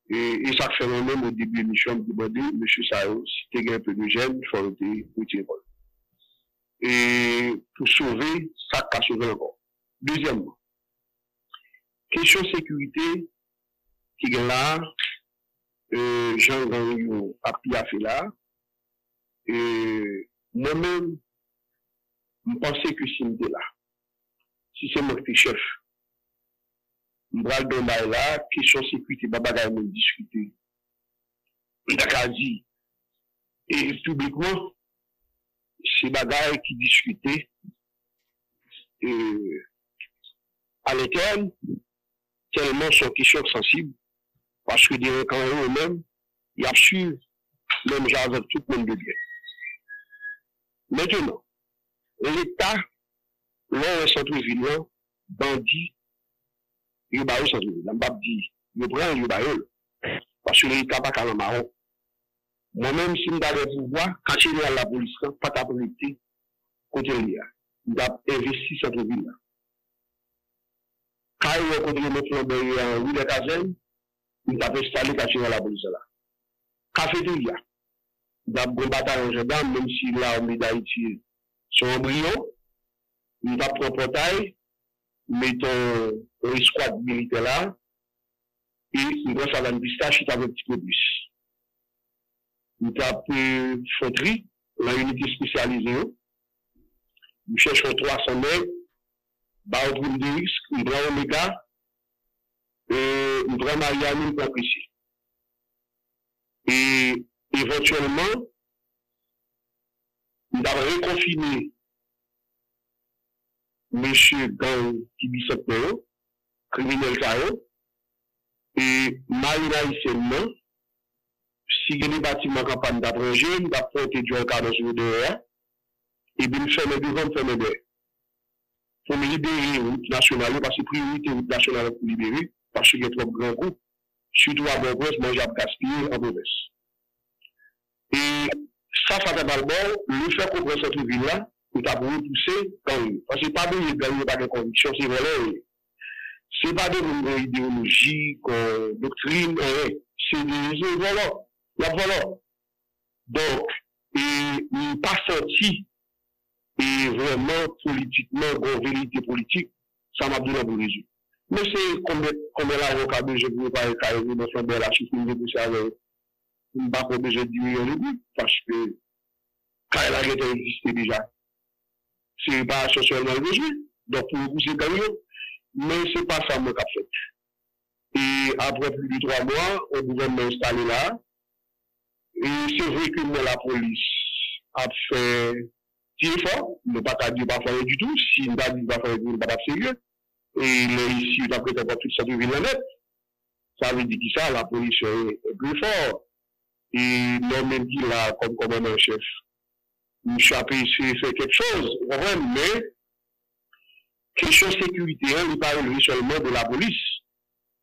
Et ça fait même au début de l'émission, je me demandais, monsieur Sao, si t'es un peu de gêne, il faut le retirer. Et pour sauver, ça qu'a sauvé encore. Deuxièmement, question sécurité, qui est là, Jean-Gabriel a pu faire là, moi-même, je pensais que si j'étais là, si c'est moi qui suis chef, je vais le donner là, question sécurité, je vais discuter. Je vais dire, et publiquement, c'est bagaille qui discutait à l'interne, tellement sont questions sensibles, parce que des réclamants eux-mêmes, il y a sûr, même j'avais tout le monde de bien. Maintenant, l'État, l'on est centre-ville, bandit, il y a un centre-ville. La m'a dit, il prend, il y a un. Parce que l'État n'a pas qu'à marron. Moi-même, si je vais le pouvoir, quand je suis à la police, pas ta priorité, côté l'IA. Il va investir centre-ville. Quand il y a un côté de notre flambeur en rue de Cazen, il va installer quand je suis à la police là. Cafétéria. Dans bon bataille en gendarme, même si l'armée d'Haïti sont embryons, nous avons pris un portail, mettons un escouade militaire là, et nous avons fait un pistache, nous avons un petit peu plus. Nous avons fait fonderie, la unité spécialisée, nous cherchons 300 mètres, bas au groupe de risque, nous avons Omega, nous avons Marianne, nous avons Priscille. Et éventuellement, nous avons reconfiné monsieur Gang Kibisopéo, criminel Kao, et Marina seulement, si les bâtiments campagne d'approcher, nous avons porté du encadre dans le dehors, et bien nous fermons devant, nous fermons derrière. Pour me libérer route nationale, parce que priorité route nationale pour libérer, parce qu'il y a trop grands groupes, surtout à Bourgogne, moi j'ai gaspillé en Bourgogne. Et ça, fatalement, le fait qu'on prend cette ville-là, nous avons repoussé dans lui. Parce que pas de gagner par des convictions, c'est vrai. C'est pas de idéologie, doctrine, c'est des voilà. La voilà. Donc, et nous pas senti, et vraiment, politiquement, en vérité politique, ça m'a donné un bon résultat. Mais c'est combien l'avocat de je ne veux pas être à vous, dans son bel archive, vous poussez avec. Je ne vais pas déjà 10 millions de buts, parce que quand elle a été existé déjà, ce n'est pas socialement besoin. Donc, pour vous, c'est camion. Mais ce n'est pas ça, mon cap fait. Et après plus de 3 mois, on pouvait m'installer là. Et c'est vrai que moi, la police a fait des efforts. Ne pas qu'à dire, pas faire du tout. Si il n'a dit, pas faire du tout, pas sérieux. Et là, ici, d'après toute cette ville-là, ça veut dire que ça, la police est plus forte. Et l'homme dit là, comme commandant-chef, monsieur a pu essayer de faire quelque chose, vous comprenez, mais question sécurité, il n'est pas relevé seulement de la police.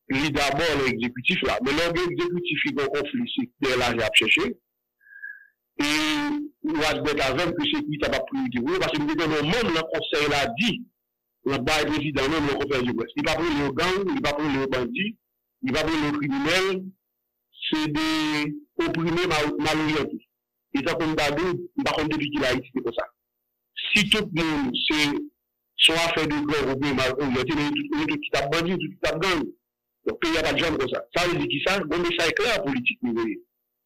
Il est d'abord l'exécutif là. Mais l'exécutif, il y a un conflit sécuritaire là, j'ai cherché. Et on va se mettre avec que sécurité n'a pas priorité. Parce que nous avons même le conseil l'a dit, le bail président, même le conseil du Ouest. Il va prendre le gang, il va prendre le bandit, il va prendre le criminel. C'est des opprimés mal orientés. Et ça, comme d'habitude, on va compter depuis qu'il a été comme ça. Si tout le monde, c'est soit affaire de corps ou mal orienté, mais tout qui tape bandit, tout qui tape gang. Donc, il n'y a pas de gens comme ça. Ça veut dire qu'il ça, bon, mais ça est clair politique, vous voyez.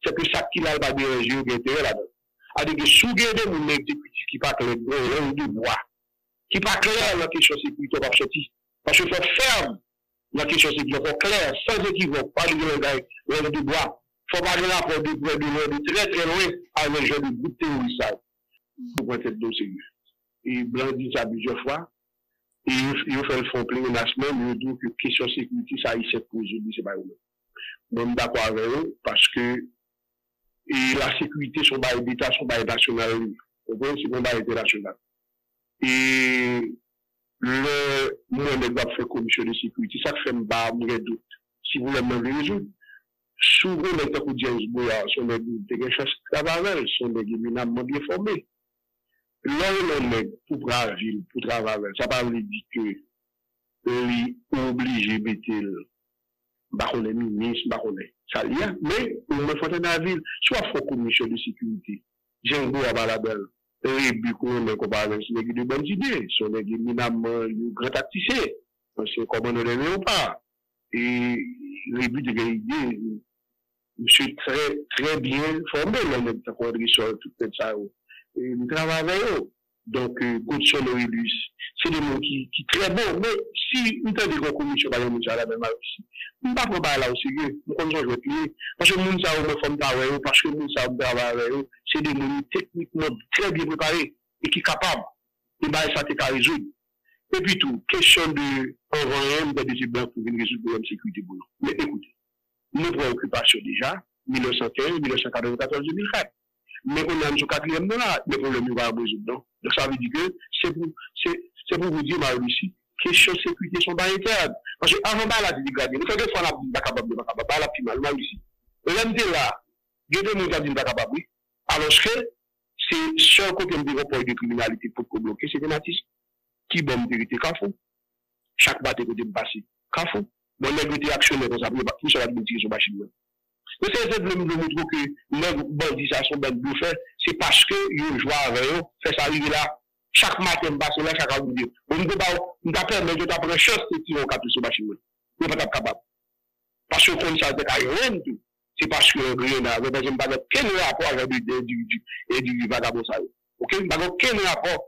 C'est que ça qui l'a pas dérangé ou intérêt là-dedans. Avec des sous-guerres de mon exécutif qui pas clair, l'un de bois. Qui pas clair, la question sécurité, pas sortir. Parce qu'il faut ferme la question sécurité, il faut clair, sans équivoque, pas de l'un de bois. Faut pas de rapport de très très loin avec les gens de groupe théorique. Vous pouvez être dans le sérieux. Et Blandis a plusieurs fois. Et ils font le fond plein de la semaine, ils disent que la question de sécurité, ça, ils se posent, c'est pas eux. Nous sommes d'accord avec eux, parce que la sécurité, son bail d'État, son bail national, c'est mon bail international. Et le, nous, on doit faire commission de sécurité, ça fait un bas, un doute. Si vous voulez me résoudre, souvent, les gens qui disent, sont des choses travaillent, sont des éminemment bien formés. L'homme est pour Braville, pour travailler, ça ne veut pas dire que lui oblige BTL, on est ministre, on est salarié, mais on me fait dans la ville, soit faut commission de sécurité, j'ai un beau à Balabel, les buts qu'on est comparé, c'est des bonnes idées, sont des éminemment grands tacticiens, c'est comment on les ou pas, et les buts de l'idée, je suis très, très bien formé, l'homme est d'accord, il sort tout ça. Et nous travaillons avec eux. Donc, condition de l'Élus, c'est des mots qui très bons, mais si nous avons des commissions, par exemple, nous avons la même aussi. Nous ne pouvons pas là au sérieux, nous sommes toujours pliés. Parce que nous savons nous faire travailler avec eux, parce que nous savons travailler avec eux, c'est des mots techniquement très bien préparés et qui sont capables de faire ça à résoudre. Et puis tout, question de envoyer des blancs pour venir résoudre le problème de sécurité pour nous. Mais écoutez, nos préoccupations déjà, 1915, 1994, 2004. Mais on a un quatrième là, le problème n'est pas résoudre. Donc ça veut dire que c'est pour vous dire, ma Russie, que les choses de sécurité sont pas internes. Parce que avant la dégrade, nous sommes capables de ne pas la finale, ma Russie. Et là, je ne suis pas capable de alors que c'est sur le côté de l'aéroport de criminalité pour bloquer, c'est des natifs qui vont me vérité qu'à fond. Chaque bâtiment côté me passer qu'à fond. Bon, les côtés actionnaires, on s'appelle tout ça, la politique sur machine. Mais c'est le montrer que les bandits, ça, sont bêtes de faire, c'est parce que ils jouent avec eux, fait ça arriver là. Chaque matin, on passe là, chaque jour, on ne peut pas, on t'appelle, mais je t'apprends chose, c'est qu'ils vont capter ce machine. On n'est pas capable. Parce que comme ça, c'est parce que rien n'a, mais je n'ai pas aucun rapport avec du vagabond, ça. Ok? Je n'ai pas aucun rapport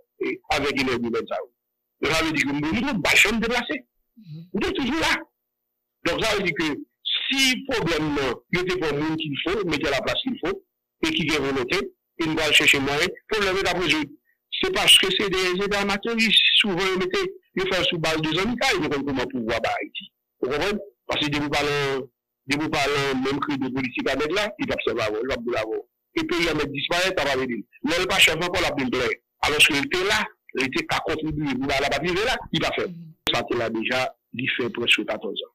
avec les humains, ça. Donc, ça veut dire que nous sommes bâchons déplacés. Nous sommes toujours là. Donc, ça veut dire que, si problème, il y a des problèmes qu'il faut, mettez à la place qu'il faut, et qui vient volonté, et nous allons chercher moyen, problème est à résoudre. C'est parce que c'est des aides amateurs, souvent, ils font sous base des amicaux, ils ne comprennent comment pouvoir à Haïti. Vous comprenez? Parce que dès vous parlez, même cri de politique à mettre là, ils doivent se voir, ils doivent vous l'avoir. Et puis, ils doivent disparaître, ils doivent venir. Mais le pas chef encore la plus claire. Alors que il était là, il était qu'à contribuer, vous n'allez pas vivre là, il va faire. Ça, c'est là déjà, il fait presque 14 ans.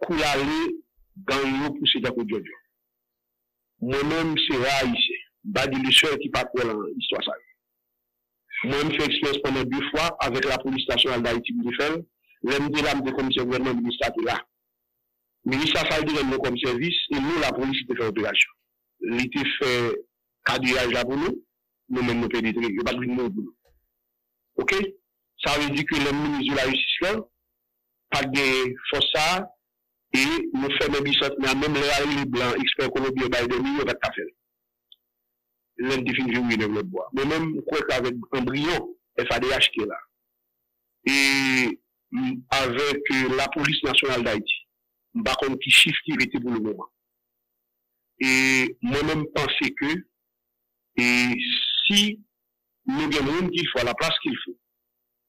Koulale, gagnon pour se d'accord d'aujourd'hui. Moi-même, c'est haïtien. Badilisseur qui parle pour l'histoire ça. Moi-même, j'ai fait expérience pendant 2 fois avec la police nationale d'Haïti, Bidefel. L'homme de l'âme de commissaire gouvernement ministère de là. Ministre ça dit nous comme service, et nous, la police, de fait opération. L'été fait cadillage là pour nous, nous-mêmes, nous pénétrons, il n'y a pas de nous pour nous. OK? Ça veut dire que le ministre de la justice là, pas de force ça, et nous faisons des bicentenaires, même les blancs, experts colombiens, des millions de café. L'un des films, oui, le bois. Mais même, je crois qu'avec un brillant, FADH qui est là. Et avec la police nationale d'Haïti, je ne sais pas qui chiffre qui était pour le moment. Et moi-même, je pensais que si nous gagnons qu'il faut, à la place qu'il faut,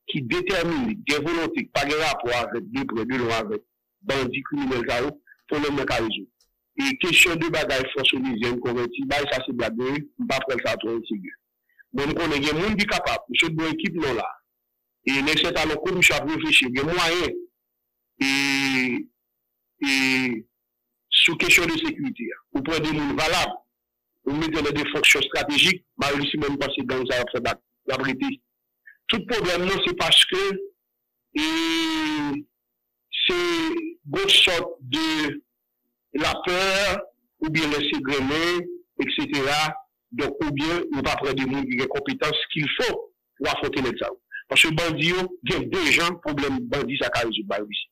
qui détermine des volontés, pas de rapport avec, de près, de loin avec, bandits criminels, pour le mécanisme. Et question de bagaille fonctionnelle, qu'on dit, ça c'est blague, on va prendre ça trop sérieux. Donc, on est des gens qui sont capables, monsieur de l'équipe, non là. Et les sept alors, comme je réfléchis, des moyens, et sous question de sécurité, on prend des gens valables, on met dans des fonctions stratégiques, mais aussi même passer dans les affaires d'abriter. Tout problème, non, c'est parce que, c'est une sorte de la peur, ou bien laisser grainer, etc. Donc, ou bien, on va prendre des gens qui ont des compétences qu'il faut pour affronter les gens. Parce que bandit, il y a des gens, problème bandit, ça carré sur le ici.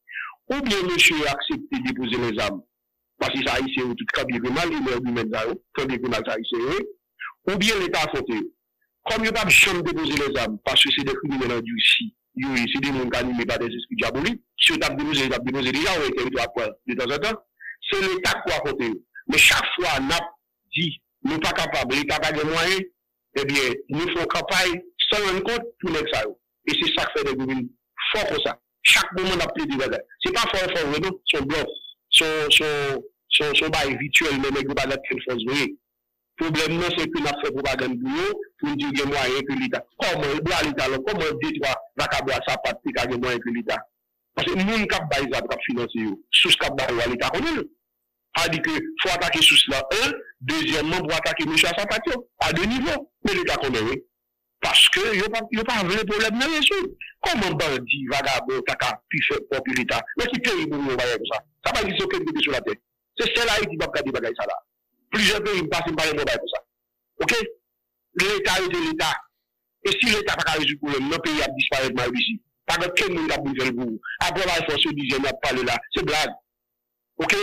Ou bien, monsieur a accepté de déposer les armes. Parce que ça, c'est tout cas bien mal, il est lui-même là, quand il est ça, c'est ou bien, l'État a affronté. Comme il n'y a pas de chance de déposer les armes, parce que c'est des criminels ici. C'est des gens qui n'animent pas des esprits diaboliques. Si on tape déposer, déjà, on est territoire de temps en temps. C'est l'État qui a affronté. Mais chaque fois, on a dit, nous sommes pas capables, l'État n'a pas de moyens, eh bien, nous faisons campagne sans rendre compte pour les ça. Et c'est ça que fait des gouvernements fort comme ça. Chaque moment, on a pris des bagages. C'est pas fort, non, son blanc, son bail virtuel, mais les gouvernements ne font pas de problème, non, c'est qu'on a fait propagande pour nous, pour dire qu'il y a moyen que l'État. Comment il doit l'État, comment il détruit la cabra, ça pas de qu'il y a moyen que l'État. Parce que nous, on ne cap pas les attrapes financières, sous ce cap d'arrière, l'État connaît. A dit que faut attaquer sous cela, un, deuxièmement, pour attaquer M. Sapatio, à deux niveaux, mais l'État connaît. Parce que, il n'y a pas de problème, non, bien sûr. Comment bandit, vagabond, taka, puis fait propre l'État? Mais c'est terrible, on va faire comme ça. Ça va exister aucun côté sur la terre. C'est celle-là qui va garder bagaille ça là. Plusieurs pays passent par les mots comme ça. Ok? L'État est l'État. Et si l'État n'a pas réglé le problème, le pays a disparu de ma vie. Parce que quel monde a bougé le bout? Après la force du 10e, on a parlé là. C'est blague. Ok?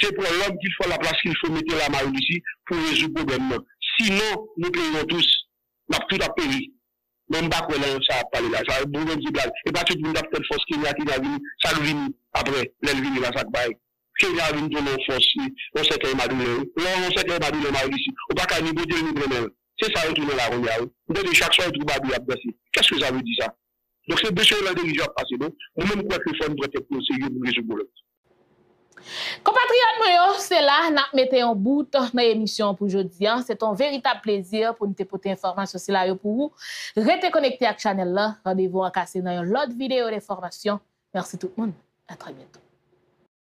C'est pour l'homme qu'il faut la place qu'il faut mettre la main ici pour résoudre le problème. Sinon, nous payons tous, nous avons tout à payer. Même pas qu'on a parlé là, ça a bougé du blague. Et pas tout le monde a peut-être force qu'il y a qui vient, ça le vient après, l'elvin va s'accompagner. Qu'il y a une force, on sait qu'elle m'a donné. Là, on sait qu'elle m'a donné la main ici. On n'a pas qu'à nous botter le problème. C'est ça, on tourne la ronde. On donne chaque soir, on trouve à passer. Qu'est-ce que ça veut dire ça? Donc, c'est bien sûr l'intelligence passée. Donc, nous-mêmes, quoi qu'il faut, nous devons être conseillers pour résoudre le problème. Compatriotes, c'est là que nous mettons en bout dans l'émission pour aujourd'hui. C'est un véritable plaisir pour nous apporter des informations pour vous. Restez connectés avec la chaîne. Rendez-vous à casser dans une autre vidéo d'information. Merci tout le monde. À très bientôt.